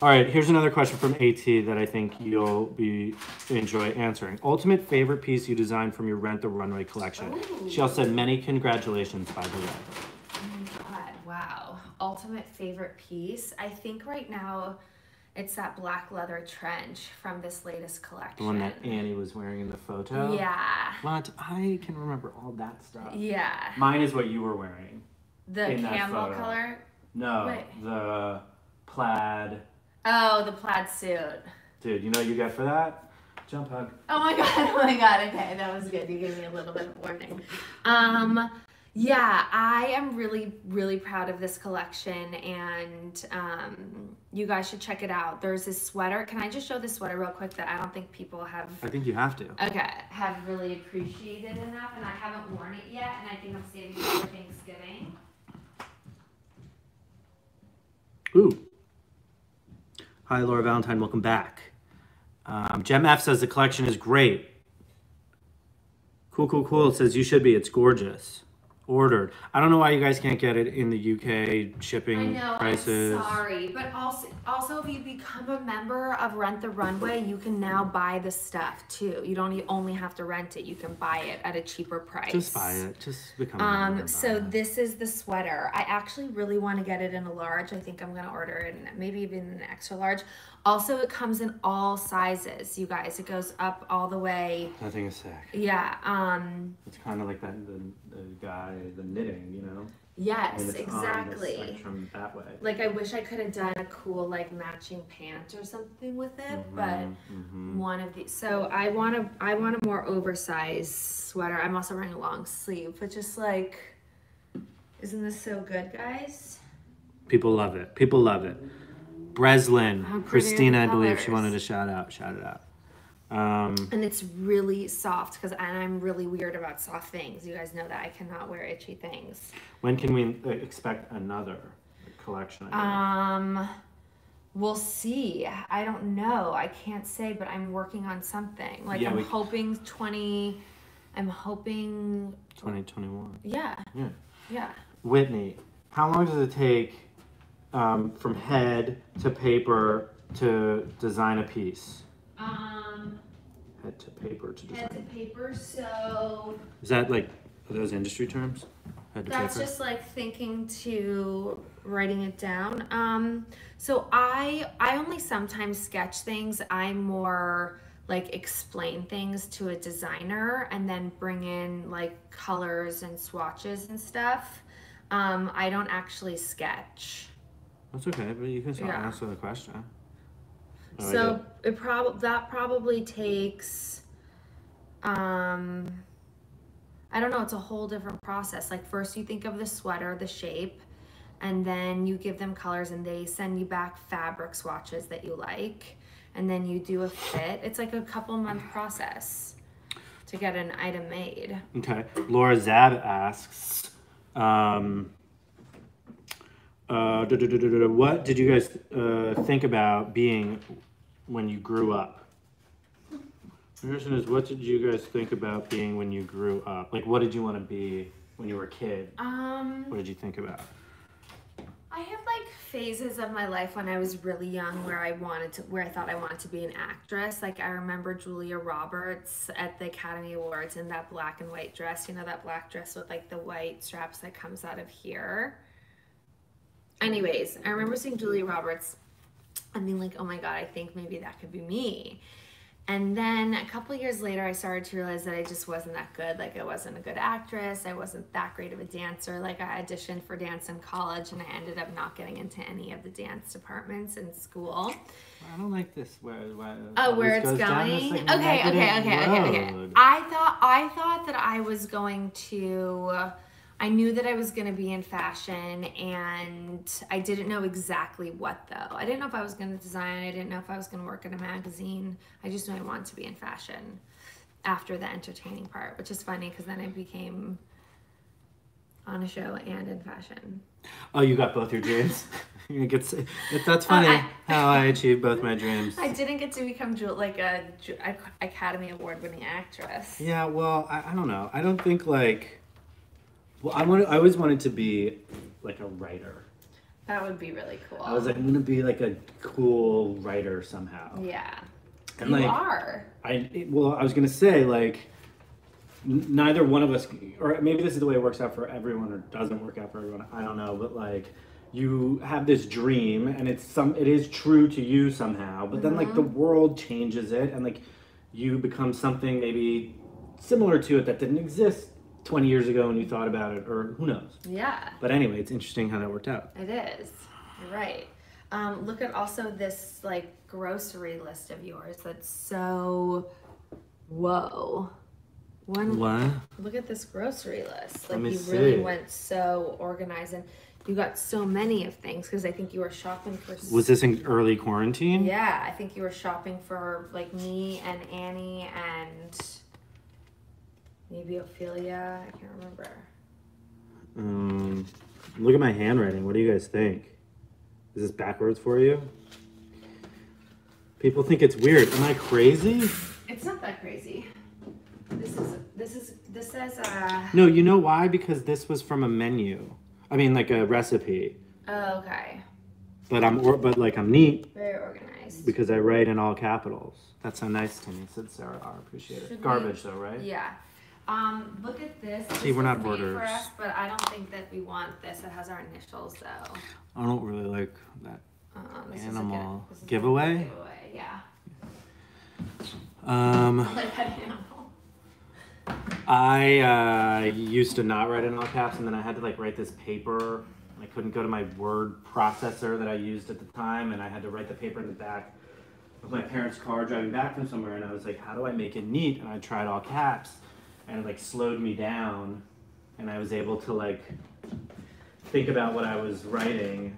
all right, here's another question from AT that I think you'll be enjoy answering. Ultimate favorite piece you designed from your Rent the Runway collection. Ooh. She also said many congratulations, by the way. Oh my God, wow. Ultimate favorite piece? I think right now it's that black leather trench from this latest collection. The one that Annie was wearing in the photo? Yeah. What? I can remember all that stuff. Yeah. Mine is what you were wearing. The camel color? No, Wait. the plaid. Oh, the plaid suit. Dude, you know what you got for that? Jump hug. Oh my God, oh my God, okay, that was good. You gave me a little bit of warning. Um, yeah, I am really, really proud of this collection, and um, you guys should check it out. There's this sweater. Can I just show this sweater real quick that I don't think people have? I think you have to. Okay, have really appreciated enough, and I haven't worn it yet, and I think I'm saving it for Thanksgiving. Ooh. Hi, Laura Valentine. Welcome back. Um, Gem F says the collection is great. Cool, cool, cool. It says you should be. It's gorgeous. Ordered. I don't know why you guys can't get it in the U K shipping I know, prices. I'm sorry, but also, also if you become a member of Rent the Runway, you can now buy the stuff too. You don't only have to rent it; you can buy it at a cheaper price. Just buy it. Just become. Um. A member so it. This is the sweater. I actually really want to get it in a large. I think I'm gonna order it, in, maybe even an extra large. Also, it comes in all sizes, you guys. It goes up all the way. Nothing is sick. Yeah. Um. It's kind of like that the, the guy, the knitting, you know. Yes, and it's exactly. On the spectrum that way. Like I wish I could have done a cool like matching pant or something with it, mm-hmm, but mm-hmm. one of these. So I want a I want a more oversized sweater. I'm also wearing a long sleeve, but just like, isn't this so good, guys? People love it. People love it. Breslin, Christina, I believe she wanted to shout out, shout it out. Um, and it's really soft because I'm really weird about soft things. You guys know that I cannot wear itchy things. When can we expect another collection? Um, we'll see. I don't know. I can't say, but I'm working on something. Like yeah, I'm we... hoping twenty. I'm hoping twenty twenty-one. Yeah. Yeah. Yeah. Whitney, how long does it take? Um, from head to paper to design a piece? Um, head to paper to design. Head to paper, so... Is that like, are those industry terms? Head to that's paper? Just like thinking to writing it down. Um, so I, I only sometimes sketch things. I more like explain things to a designer and then bring in like colors and swatches and stuff. Um, I don't actually sketch. That's okay, but you can still yeah. answer the question. No so idea. it prob that probably takes, um, I don't know. It's a whole different process. Like first you think of the sweater, the shape, and then you give them colors, and they send you back fabric swatches that you like, and then you do a fit. It's like a couple month process to get an item made. Okay. Laura Zab asks. Um, Uh, da, da, da, da, da. What did you guys uh, think about being when you grew up? Anderson is, what did you guys think about being when you grew up? Like, what did you want to be when you were a kid? Um, what did you think about? I have like phases of my life when I was really young where I wanted to, where I thought I wanted to be an actress. Like I remember Julia Roberts at the Academy Awards in that black and white dress, you know, that black dress with like the white straps that comes out of here. Anyways, I remember seeing Julia Roberts and being like, oh my God, I think maybe that could be me. And then a couple years later, I started to realize that I just wasn't that good. Like I wasn't a good actress. I wasn't that great of a dancer. Like I auditioned for dance in college and I ended up not getting into any of the dance departments in school. I don't like this where, where Oh, where it's going? Like okay, okay, okay, okay, okay. I thought, I thought that I was going to, I knew that I was going to be in fashion and I didn't know exactly what though. I didn't know if I was going to design. I didn't know if I was going to work in a magazine. I just knew I wanted to be in fashion after the entertaining part, which is funny because then I became on a show and in fashion. Oh, you got both your dreams. You get to, that's funny uh, I, how I achieved both my dreams. I didn't get to become like a Academy Award winning actress. Yeah, well, I, I don't know. I don't think like... Well, I wanted, I always wanted to be like a writer. That would be really cool. I was like, I'm gonna be like a cool writer somehow. Yeah, and you like, are. I well, I was gonna say like, neither one of us, or maybe this is the way it works out for everyone, or doesn't work out for everyone. I don't know, but like, you have this dream, and it's some, it is true to you somehow. But mm-hmm. then like the world changes it, and like, you become something maybe similar to it that didn't exist twenty years ago when you thought about it, or who knows. Yeah. But anyway, it's interesting how that worked out. It is. You're right. Um, look at also this like grocery list of yours that's so, whoa. One, what? Look at this grocery list. Like Let me you see. really went so organized and you got so many of things because I think you were shopping for... Was this in early quarantine? Yeah. I think you were shopping for like me and Annie and... Maybe Ophelia, I can't remember. Um, look at my handwriting. What do you guys think? Is this backwards for you? People think it's weird. Am I crazy? It's not that crazy. This is, this is, this says, uh... No, you know why? Because this was from a menu. I mean, like a recipe. Oh, okay. But I'm, or, but like I'm neat. Very organized. Because I write in all capitals. That's so nice to me, said Sarah. I appreciate it. Garbage though, right? Yeah. Um, look at this. See, this we're not borders. For us, but I don't think that we want this. It has our initials, though. I don't really like that uh, this animal is a good, this is giveaway. A good giveaway. Yeah. Um, I like that animal. I uh, used to not write in all caps, and then I had to like write this paper. And I couldn't go to my word processor that I used at the time, and I had to write the paper in the back of my parents' car driving back from somewhere. And I was like, how do I make it neat? And I tried all caps. And it like slowed me down, and I was able to like think about what I was writing,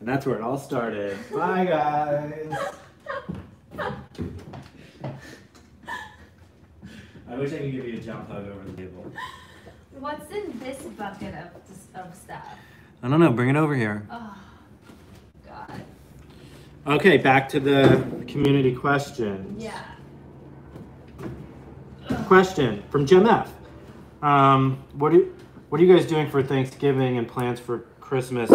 and that's where it all started. Bye guys. I wish I could give you a jump hug over the table. What's in this bucket of, of stuff? I don't know. Bring it over here. Oh God. Okay, back to the community questions. Yeah. Question from Jim F. Um, what do what are you guys doing for Thanksgiving and plans for Christmas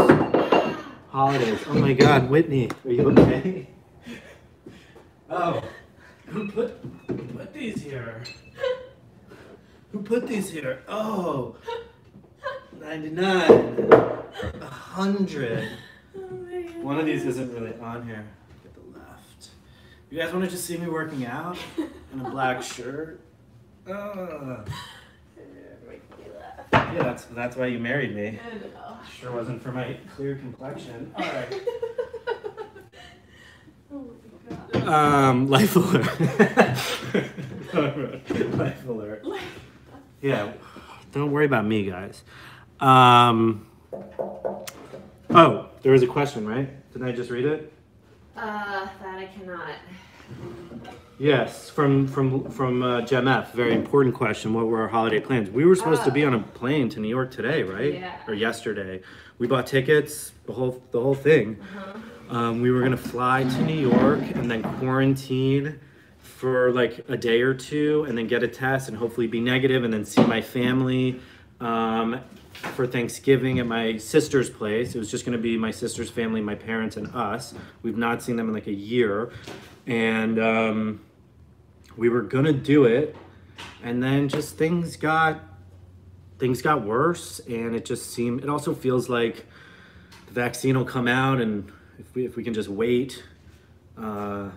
holidays? Oh my God, Whitney, are you okay? Oh, who put who put these here? Who put these here? Oh, ninety-nine, a hundred. One of these isn't really on here. Get the left. You guys want to just see me working out in a black shirt? Uh, yeah, that's that's why you married me. I know. Sure wasn't for my clear complexion. All right. Oh my God. Um, life alert. Life alert. Yeah, don't worry about me, guys. Um. Oh, there was a question, right? Didn't I just read it? Uh, that I cannot. Yes, from from from uh, Gem F. Very important question. What were our holiday plans? We were supposed oh. to be on a plane to New York today, right? Yeah. Or yesterday. We bought tickets, the whole the whole thing. Uh-huh. Um, we were gonna fly to New York and then quarantine for like a day or two and then get a test and hopefully be negative, and then see my family um, for Thanksgiving at my sister's place. It was just gonna be my sister's family, my parents, and us. We've not seen them in like a year. And um, we were gonna do it, and then just things got things got worse, and it just seemed, it also feels like the vaccine will come out, and if we, if we can just wait uh,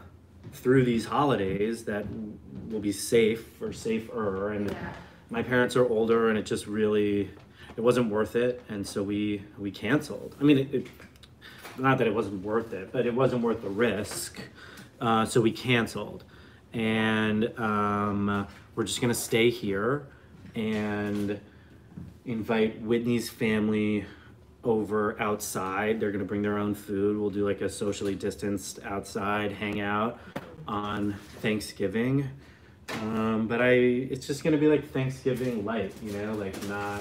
through these holidays, that we'll be safe or safer. And yeah. My parents are older, and it just really, it wasn't worth it, and so we, we canceled. I mean, it, it, not that it wasn't worth it, but it wasn't worth the risk, uh, so we canceled. And um, we're just gonna stay here and invite Whitney's family over outside. They're gonna bring their own food. We'll do like a socially distanced outside hangout on Thanksgiving. Um, but I, it's just gonna be like Thanksgiving light, you know, like not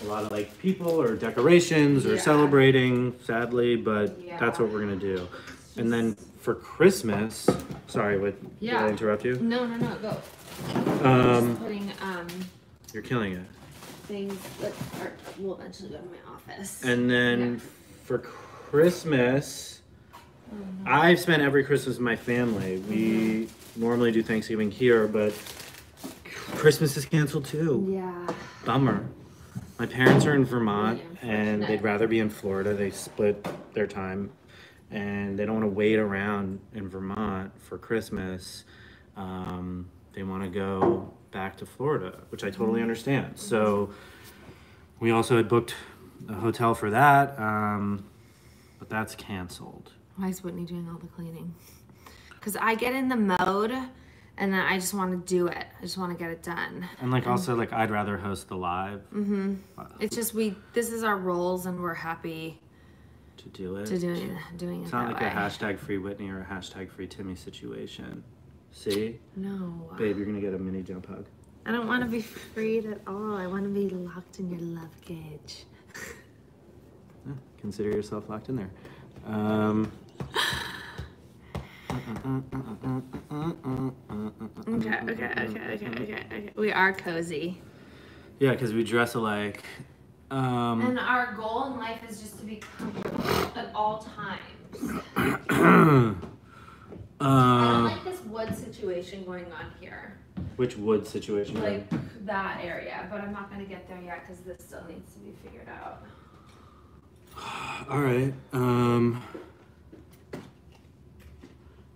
a lot of like people or decorations or yeah. celebrating, sadly, but yeah. that's what we're gonna do. And then for Christmas, sorry, what, yeah. did I interrupt you? No, no, no, go. Um, just putting, um, you're killing it. Things that are, will eventually go to my office. And then yeah. for Christmas, oh, no. I've spent every Christmas with my family. We mm-hmm. normally do Thanksgiving here, but Christmas is canceled too. Yeah. Bummer. My parents are in Vermont, yeah, and they'd rather be in Florida. They split their time, and they don't want to wait around in Vermont for Christmas. Um, they want to go back to Florida, which I totally understand. So we also had booked a hotel for that, um, but that's canceled. Why is Whitney doing all the cleaning? Because I get in the mode, and then I just want to do it. I just want to get it done. And like, and also like, I'd rather host the live. Mm-hmm. Wow. It's just, we, this is our roles, and we're happy to do it. To doing it, doing it. It's not that like way. A hashtag free Whitney or a hashtag free Timmy situation. See? No. Babe, you're gonna get a mini jump hug. I don't want to be freed at all. I want to be locked in your love cage. Yeah, consider yourself locked in there. Um, okay, okay, okay, okay, okay, okay. We are cozy. Yeah, because we dress alike. Um, and our goal in life is just to be comfortable at all times. Um, I don't like this wood situation going on here. Which wood situation? Like that area, but I'm not going to get there yet because this still needs to be figured out. All right. Um,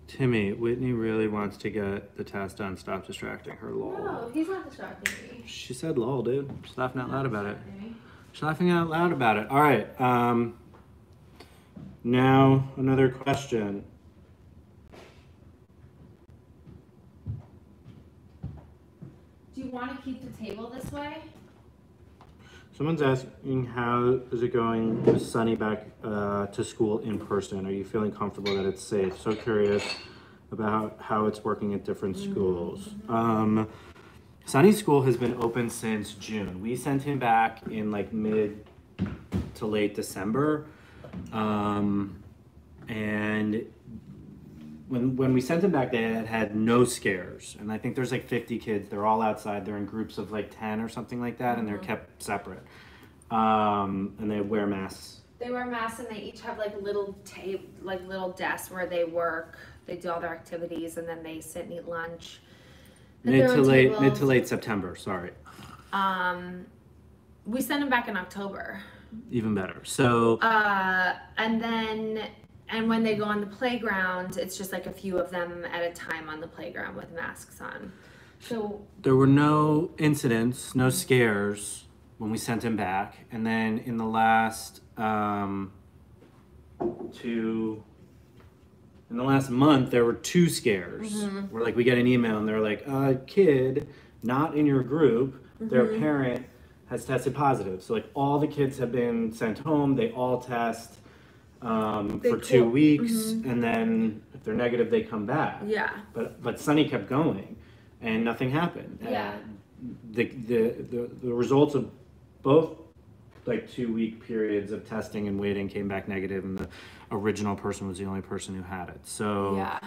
Timmy, Whitney really wants to get the test done. Stop distracting her, lol. No, he's not distracting me. She said lol, dude. She's laughing out loud about it. She's laughing out loud about it. All right. Um, now, another question. Do you want to keep the table this way? Someone's asking, how is it going with Sunny back uh, to school in person? Are you feeling comfortable that it's safe? So curious about how it's working at different schools. Mm-hmm. um, Sunny's school has been open since June. We sent him back in like mid to late December. Um, and When when we sent them back, they had had no scares. And I think there's like fifty kids. They're all outside. They're in groups of like ten or something like that. And they're kept separate. Um, and they wear masks. They wear masks, and they each have like little tape, like little desks where they work. They do all their activities, and then they sit and eat lunch. Mid to late, mid to late September, sorry. Um, we sent them back in October. Even better. So. Uh, and then. And when they go on the playground, it's just like a few of them at a time on the playground with masks on. So there were no incidents, no scares when we sent him back. And then in the last um, two, in the last month, there were two scares. Mm-hmm. Where like we get an email and they're like, uh, kid, not in your group, mm-hmm. their parent has tested positive. So like all the kids have been sent home. They all test. Um, for two cool. weeks, mm-hmm. and then if they're negative, they come back. Yeah. But but Sunny kept going, and nothing happened. Yeah. The, the the the results of both like two week periods of testing and waiting came back negative, and the original person was the only person who had it. So yeah.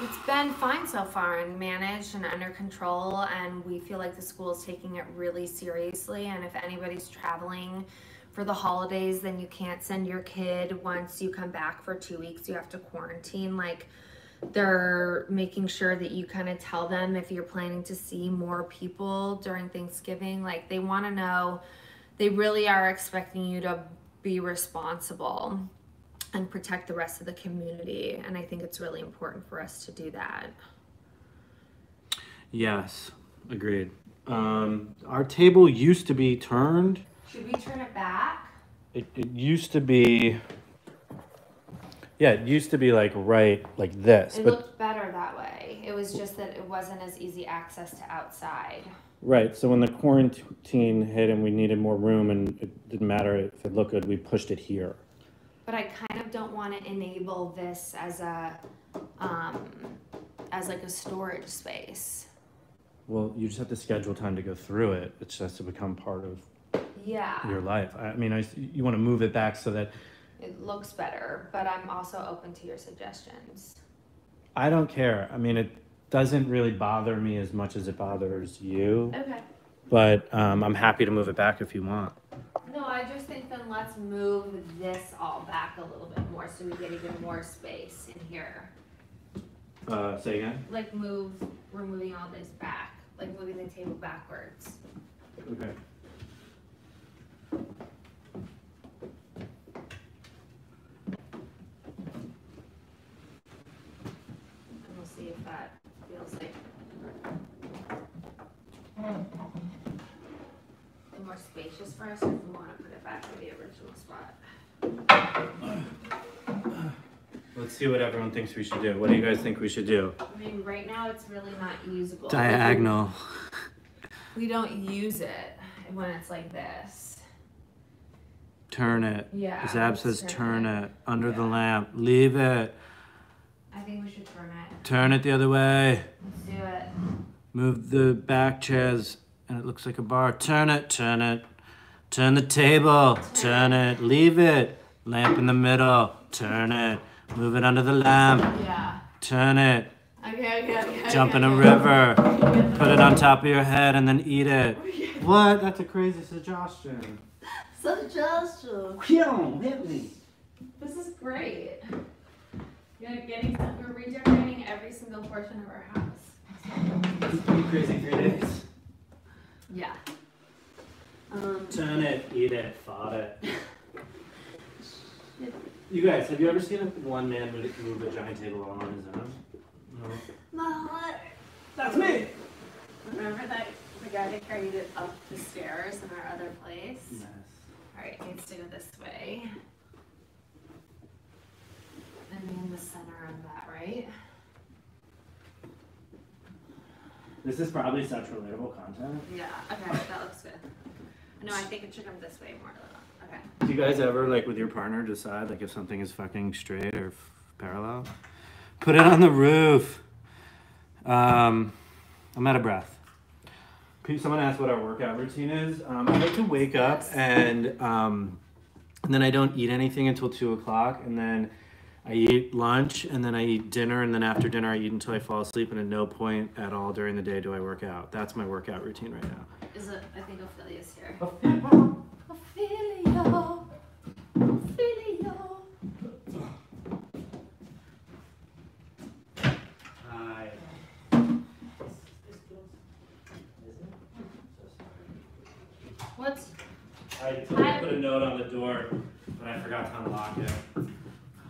It's been fine so far and managed and under control, and we feel like the school is taking it really seriously. And if anybody's traveling for the holidays, then you can't send your kid. Once you come back for two weeks, you have to quarantine. Like, they're making sure that you kind of tell them if you're planning to see more people during Thanksgiving. Like, they want to know, they really are expecting you to be responsible and protect the rest of the community. And I think it's really important for us to do that. Yes, agreed. Um, our table used to be turned. Should we turn it back? It, it used to be, yeah, it used to be like right like this. It but, looked better that way. It was just that it wasn't as easy access to outside. Right, so when the quarantine hit and we needed more room and it didn't matter if it looked good, we pushed it here. But I kind of don't want to enable this as a, um, as like a storage space. Well, you just have to schedule time to go through it. It just has to become part of yeah your life. I mean, I, you want to move it back so that it looks better, but I'm also open to your suggestions. I don't care. I mean, it doesn't really bother me as much as it bothers you. Okay. But um, I'm happy to move it back if you want. No, I just think then let's move this all back a little bit more so we get even more space in here. Uh, say again? Like move, we're moving all this back, like moving the table backwards. Okay. And we'll see if that feels like more spacious for us if we want to put it back to the original spot. Let's see what everyone thinks we should do. What do you guys think we should do? I mean, right now it's really not usable. Diagonal. We don't use it when it's like this. Turn it. Yeah. Zab says turn it. Under the lamp. Leave it. I think we should turn it. Turn it the other way. Let's do it. Move the back chairs. And it looks like a bar. Turn it, turn it. Turn the table, turn it. Leave it. Lamp in the middle, turn it. Move it under the lamp. Yeah. Turn it. Okay, okay, okay. Jump okay, in a okay. river. Okay. Put it on top of your head and then eat it. What? That's a crazy suggestion. Suggestion. Hit me. This is great. You're getting, we're redecorating every single portion of our house. This is pretty crazy three days. Yeah. Um, Turn it, eat it, fart it. You guys, have you ever seen a one man move a giant table all on his own? No. My heart. That's me. Remember that the guy that carried it up the stairs in our other place? Yes. All right, needs to go this way. And be in the center of that, right? This is probably such relatable content. Yeah, okay, that looks good. No, I think it should come this way more. Okay. Do you guys ever, like, with your partner decide, like, if something is fucking straight or f parallel? Put it on the roof. Um, I'm out of breath. Someone asked what our workout routine is. Um, I like to wake up and, um, and then I don't eat anything until two o'clock, and then I eat lunch, and then I eat dinner, and then after dinner I eat until I fall asleep, and at no point at all during the day do I work out. That's my workout routine right now. Is it, I think Ophelia's here. Ophelia! Ophelia! Ophelia! Hi. What? I totally I... put a note on the door, but I forgot to unlock it.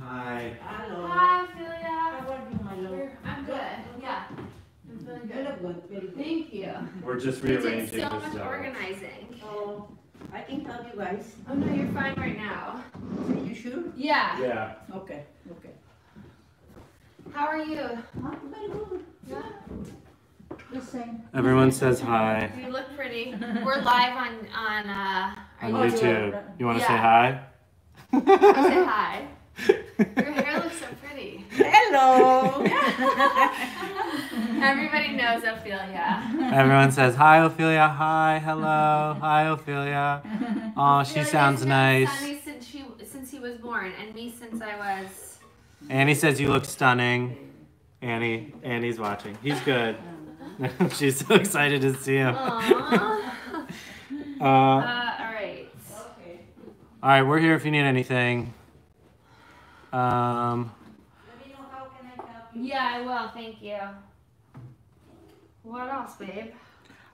Hi. Hello. Hi, Ophelia. How are you, my love? I'm good. Yeah. I'm feeling good. Very good. Thank you. We're just rearranging. You did so much organizing. Oh, I can help you guys. Oh, no, you're fine right now. Are you sure? Yeah. Yeah. Okay. Okay. How are you? I'm very good. Yeah. The same. Everyone says hi. You look pretty. We're live on, on, uh, on you YouTube. Doing? You want to yeah. say hi? I'll say hi. Your hair looks so pretty. Hello. Everybody knows Ophelia. Everyone says hi, Ophelia. Hi, hello. Hi, Ophelia. Oh, she sounds nice. Sunny since she since he was born, and me since I was. Annie says you look stunning. Annie, Annie's watching. He's good. She's so excited to see him. Aww. uh, uh, all right. Okay. All right, we're here if you need anything. Um. Let me know how can I help you. Yeah, I will. Thank you. What else, babe?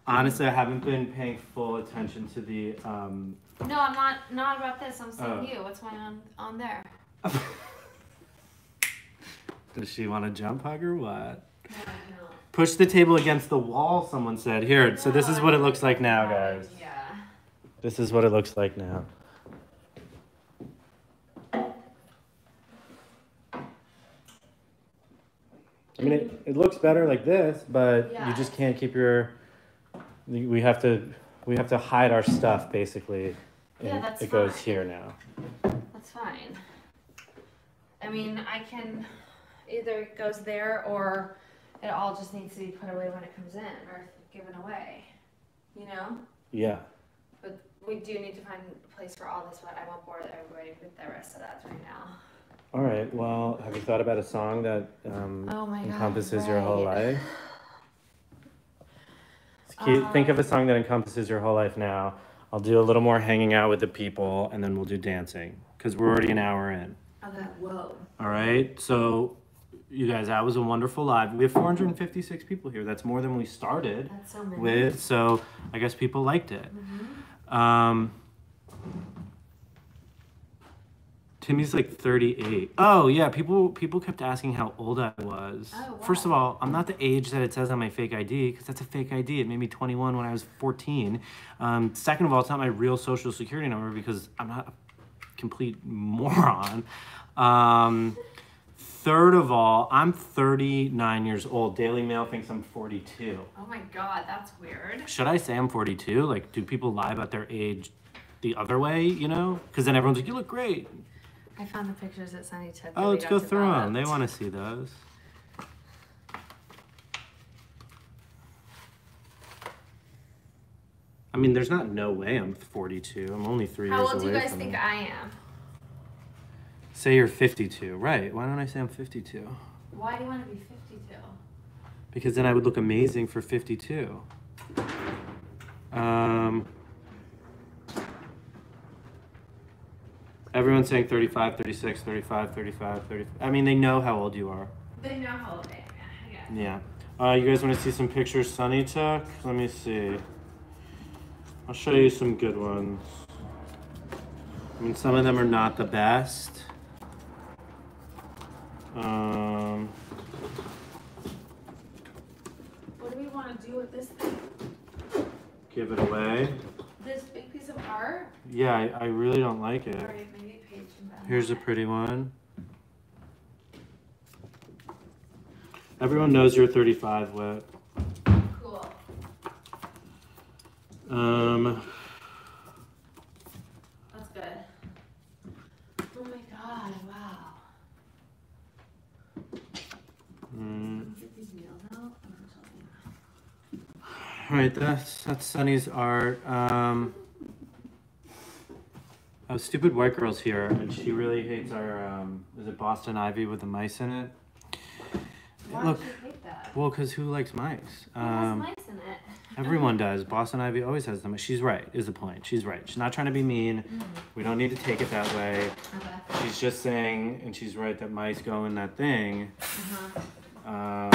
Honestly, I haven't been paying full attention to the. Um... No, I'm not. Not about this. I'm saying oh. you. What's going on on there? Does she want to jump hug or what? No, push the table against the wall, someone said. Here, so this is what it looks like now, guys. Yeah. This is what it looks like now. I mean, it, it looks better like this, but yeah. you just can't keep your, we have to, we have to hide our stuff, basically. And yeah, that's it fine. Goes here now. That's fine. I mean, I can, either it goes there or it all just needs to be put away when it comes in or given away, you know? Yeah. But we do need to find a place for all this, but I won't bore everybody with the rest of that right now. All right, well, have you thought about a song that um, oh my God, encompasses right. your whole life? Um, Think of a song that encompasses your whole life now. I'll do a little more hanging out with the people and then we'll do dancing because we're already an hour in. Okay, whoa. All right, so you guys, that was a wonderful live. We have four hundred fifty-six people here. That's more than we started That's so many. with, so I guess people liked it. Mm-hmm. um, Timmy's like thirty-eight. Oh, yeah, people people kept asking how old I was. Oh, wow. First of all, I'm not the age that it says on my fake I D, because that's a fake I D. It made me twenty-one when I was fourteen. Um, second of all, it's not my real social security number because I'm not a complete moron. Um, third of all, I'm thirty-nine years old. Daily Mail thinks I'm forty-two. Oh, my God, that's weird. Should I say I'm forty-two? Like, do people lie about their age the other way, you know? Because then everyone's like, you look great. I found the pictures that Sunny took. Oh, let's go through them. They want to see those. I mean, there's not no way I'm forty-two. I'm only three years away. How old do you guys think I am? Say you're fifty-two. Right. Why don't I say I'm fifty-two? Why do you want to be fifty-two? Because then I would look amazing for fifty-two. Um... Everyone's saying thirty-five, thirty-six, thirty-five, thirty-five, thirty-five. I mean, they know how old you are. They know how old I am, I guess. Yeah. Uh, you guys want to see some pictures Sunny took? Let me see. I'll show you some good ones. I mean, some of them are not the best. Um, what do we want to do with this thing? Give it away. This big piece of art? Yeah, I, I really don't like it. All right, maybe page Here's a pretty one. Everyone knows you're thirty-five, Whit. Cool. Um. That's good. Oh my God, wow. Mm. All right, that's, that's Sunny's art. Um, oh, stupid white girl's here, and she really hates our, um, is it Boston Ivy with the mice in it? Why Look, does she hate that? Well, because who likes mice? Um, who has mice in it? Everyone does. Boston Ivy always has them. She's right, is the point. She's right. She's not trying to be mean. Mm-hmm. We don't need to take it that way. Okay. She's just saying, and she's right, that mice go in that thing. Uh-huh. Uh,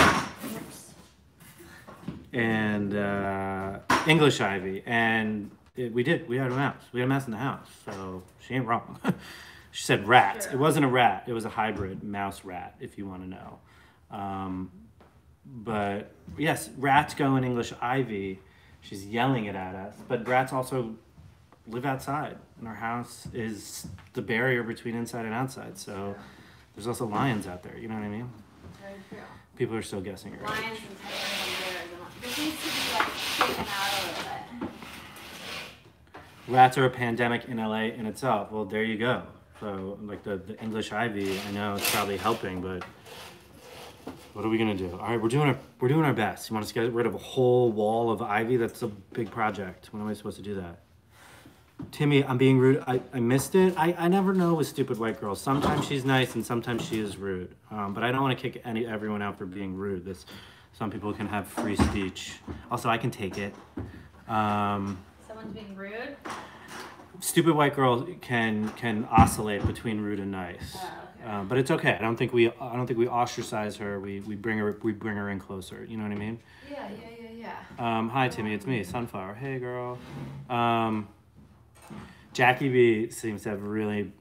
and uh, English Ivy, and it, we did, we had a mouse. We had a mouse in the house, so she ain't wrong. She said rat. Sure. It wasn't a rat, it was a hybrid mouse rat, if you wanna know. Um, but yes, rats go in English Ivy. She's yelling it at us, but rats also live outside, and our house is the barrier between inside and outside, so there's also lions out there, you know what I mean? Very true. People are still guessing your age. Rats are a pandemic in L A in itself. Well, there you go. So, like the, the English Ivy, I know it's probably helping, but what are we gonna do? All right, we're doing our we're doing our best. You want us to get rid of a whole wall of ivy? That's a big project. When am I supposed to do that? Timmy, I'm being rude. I, I missed it. I, I never know with stupid white girls. Sometimes she's nice and sometimes she is rude. Um, but I don't want to kick any everyone out for being rude. This, some people can have free speech. Also, I can take it. Um, Someone's being rude? Stupid white girls can can oscillate between rude and nice. Oh, okay. um, but it's okay. I don't think we I don't think we ostracize her. We we bring her we bring her in closer. You know what I mean? Yeah, yeah, yeah, yeah. Um, hi Timmy, it's me, Sunflower. Hey girl. Um, Jackie B seems to have really,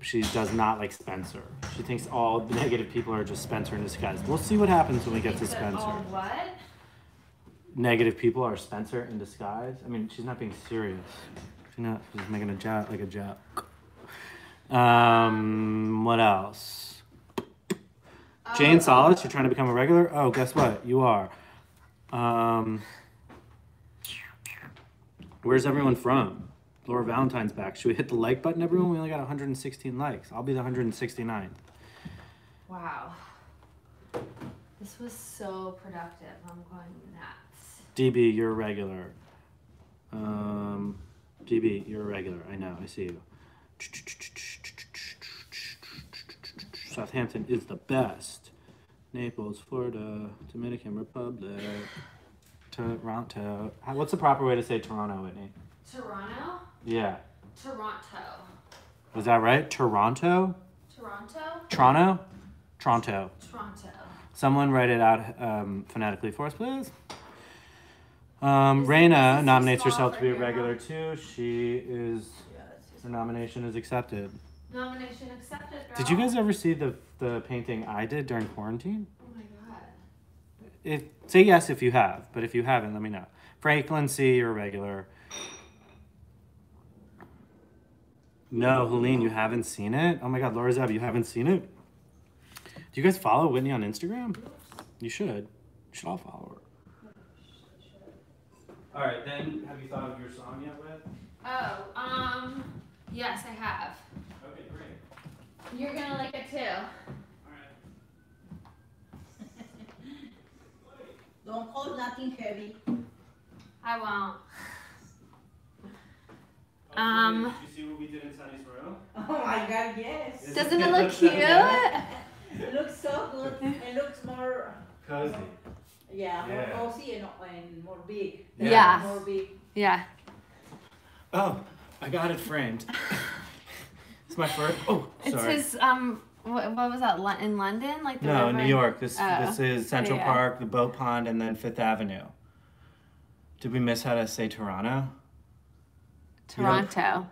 she does not like Spencer. She thinks all negative people are just Spencer in disguise. We'll see what happens when we get to Spencer. All what? Negative people are Spencer in disguise. I mean, she's not being serious. She's not. She's making a joke, like a joke. Um, what else? Uh, Jane Solace, you're trying to become a regular? Oh, guess what? You are. Um, where's everyone from? Laura Valentine's back. Should we hit the like button, everyone? We only got one hundred sixteen likes. I'll be the one hundred sixty-ninth. Wow. This was so productive. I'm going nuts. D B, you're a regular. Um, D B, you're a regular. I know. I see you. Southampton is the best. Naples, Florida, Dominican Republic, Toronto. What's the proper way to say Toronto, Whitney? Toronto? Yeah. Toronto. Was that right? Toronto? Toronto? Toronto? Toronto. Toronto. Someone write it out um, phonetically for us, please. Um, Raina nominates herself to be a regular, too. She is... Yeah, her nomination is accepted. Nomination accepted, girl. Did you guys ever see the, the painting I did during quarantine? Oh, my God. It, say yes if you have, but if you haven't, let me know. Franklin C., you're a regular. No, Helene, you haven't seen it? Oh my God, Laura Zab, you haven't seen it? Do you guys follow Whitney on Instagram? You should. You should all follow her. All right, then, have you thought of your song yet, Whit? Oh, um, yes, I have. Okay, great. You're gonna like it too. All right. Don't hold nothing heavy. I won't. Um, did you see what we did in Sunny's room? Oh my God, yes. Doesn't, Doesn't it look cute? It looks so good. It looks more cozy. Yeah, more yeah. cozy and, and more big. Yeah. yeah. More big. Yeah. Oh, I got it framed. It's my first. Oh, sorry. It's his. Um, what, what was that? In London, like the no, river? New York. This oh. this is Central yeah. Park, the Bow Pond, and then Fifth Avenue. Did we miss how to say Toronto? Toronto. Yep.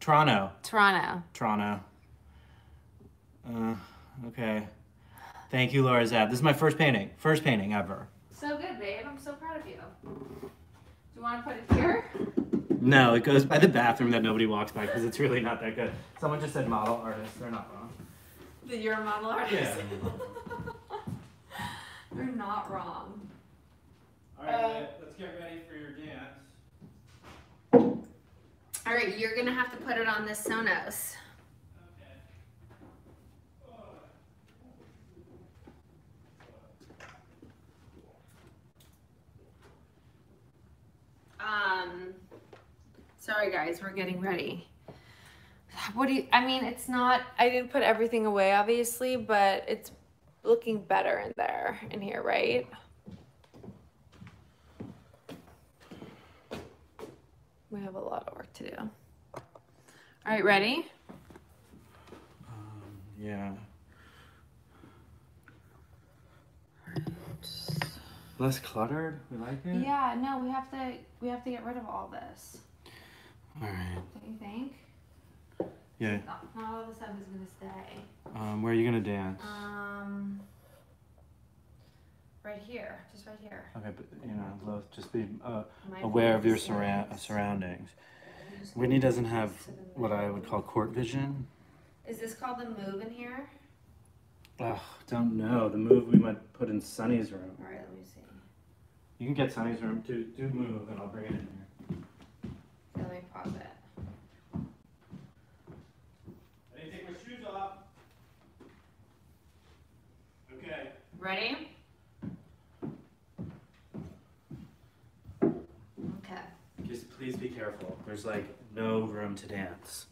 Toronto. Toronto. Toronto. Uh, okay. Thank you, Laura Zab. This is my first painting. First painting ever. So good, babe. I'm so proud of you. Do you want to put it here? No, it goes by the bathroom that nobody walks by because it's really not that good. Someone just said model artist. They're not wrong. That you're a model artist? Yeah. They're not wrong. All right, uh, let's get ready for your dance. All right, you're gonna have to put it on this Sonos. Um, sorry guys, we're getting ready. What do you, I mean, it's not, I didn't put everything away obviously, but it's looking better in there, in here, right? We have a lot of work to do. All right, ready? Um, yeah. Less cluttered. We like it. Yeah. No, we have to. We have to get rid of all this. All right. Don't you think? Yeah. Not, not all of this stuff is gonna stay. Um, where are you gonna dance? Um. Right here, just right here. Okay, but you know, just be uh, aware of your surra surroundings. Whitney doesn't have what I would call court vision. Is this called the move in here? Ugh, don't know. The move we might put in Sunny's room. All right, let me see. You can get Sunny's room. Do, do move, and I'll bring it in here. Let me pause it. I need to take my shoes off. Okay. Ready? Please be careful. There's like no room to dance.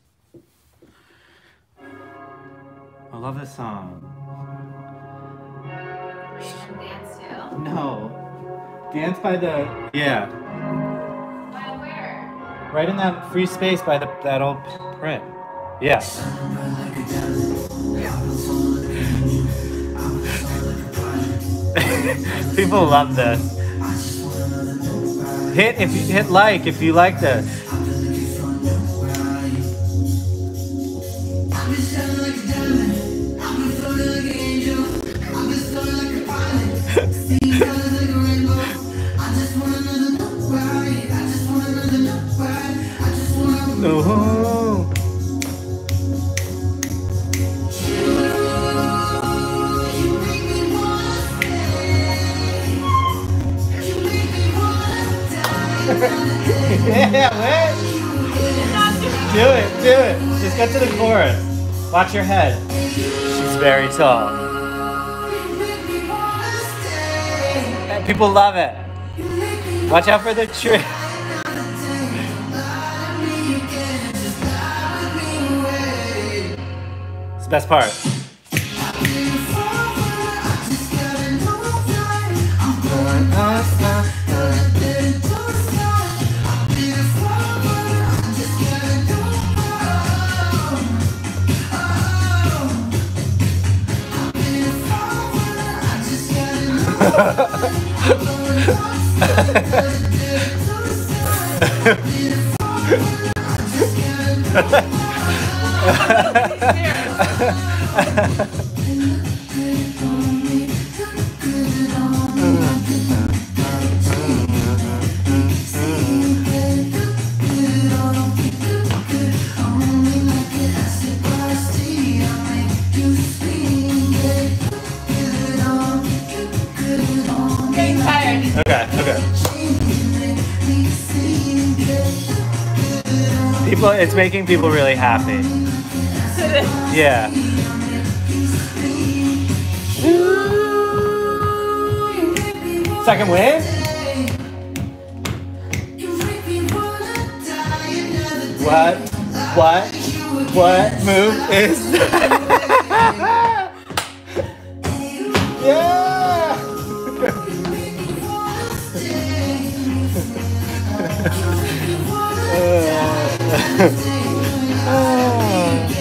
I love this song. Are you gonna dance too? No. Dance by the, yeah. By where? Right in that free space by the that old print. Yes. People love this. Hit if you hit like if you like this. No. Yeah, what? Do it, do it. Just get to the chorus. Watch your head. She's very tall. People love it. Watch out for the trick. It's the best part. It's making people really happy. Yeah. Second wave? What? What? What move is that? Yeah! Alright,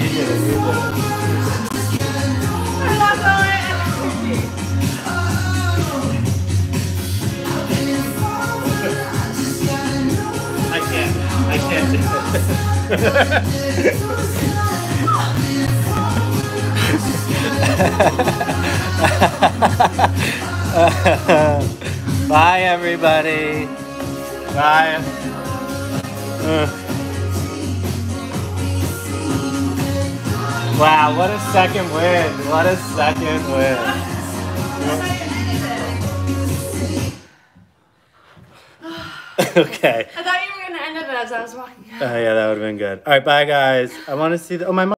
you do it, you do it. I can't, I can't do it. Bye, everybody. Bye. Uh. Wow, what a second win. What a second win. Okay. I thought you were going to end it as I was walking out. Oh, yeah, that would have been good. All right, bye, guys. I want to see the... Oh, my mom.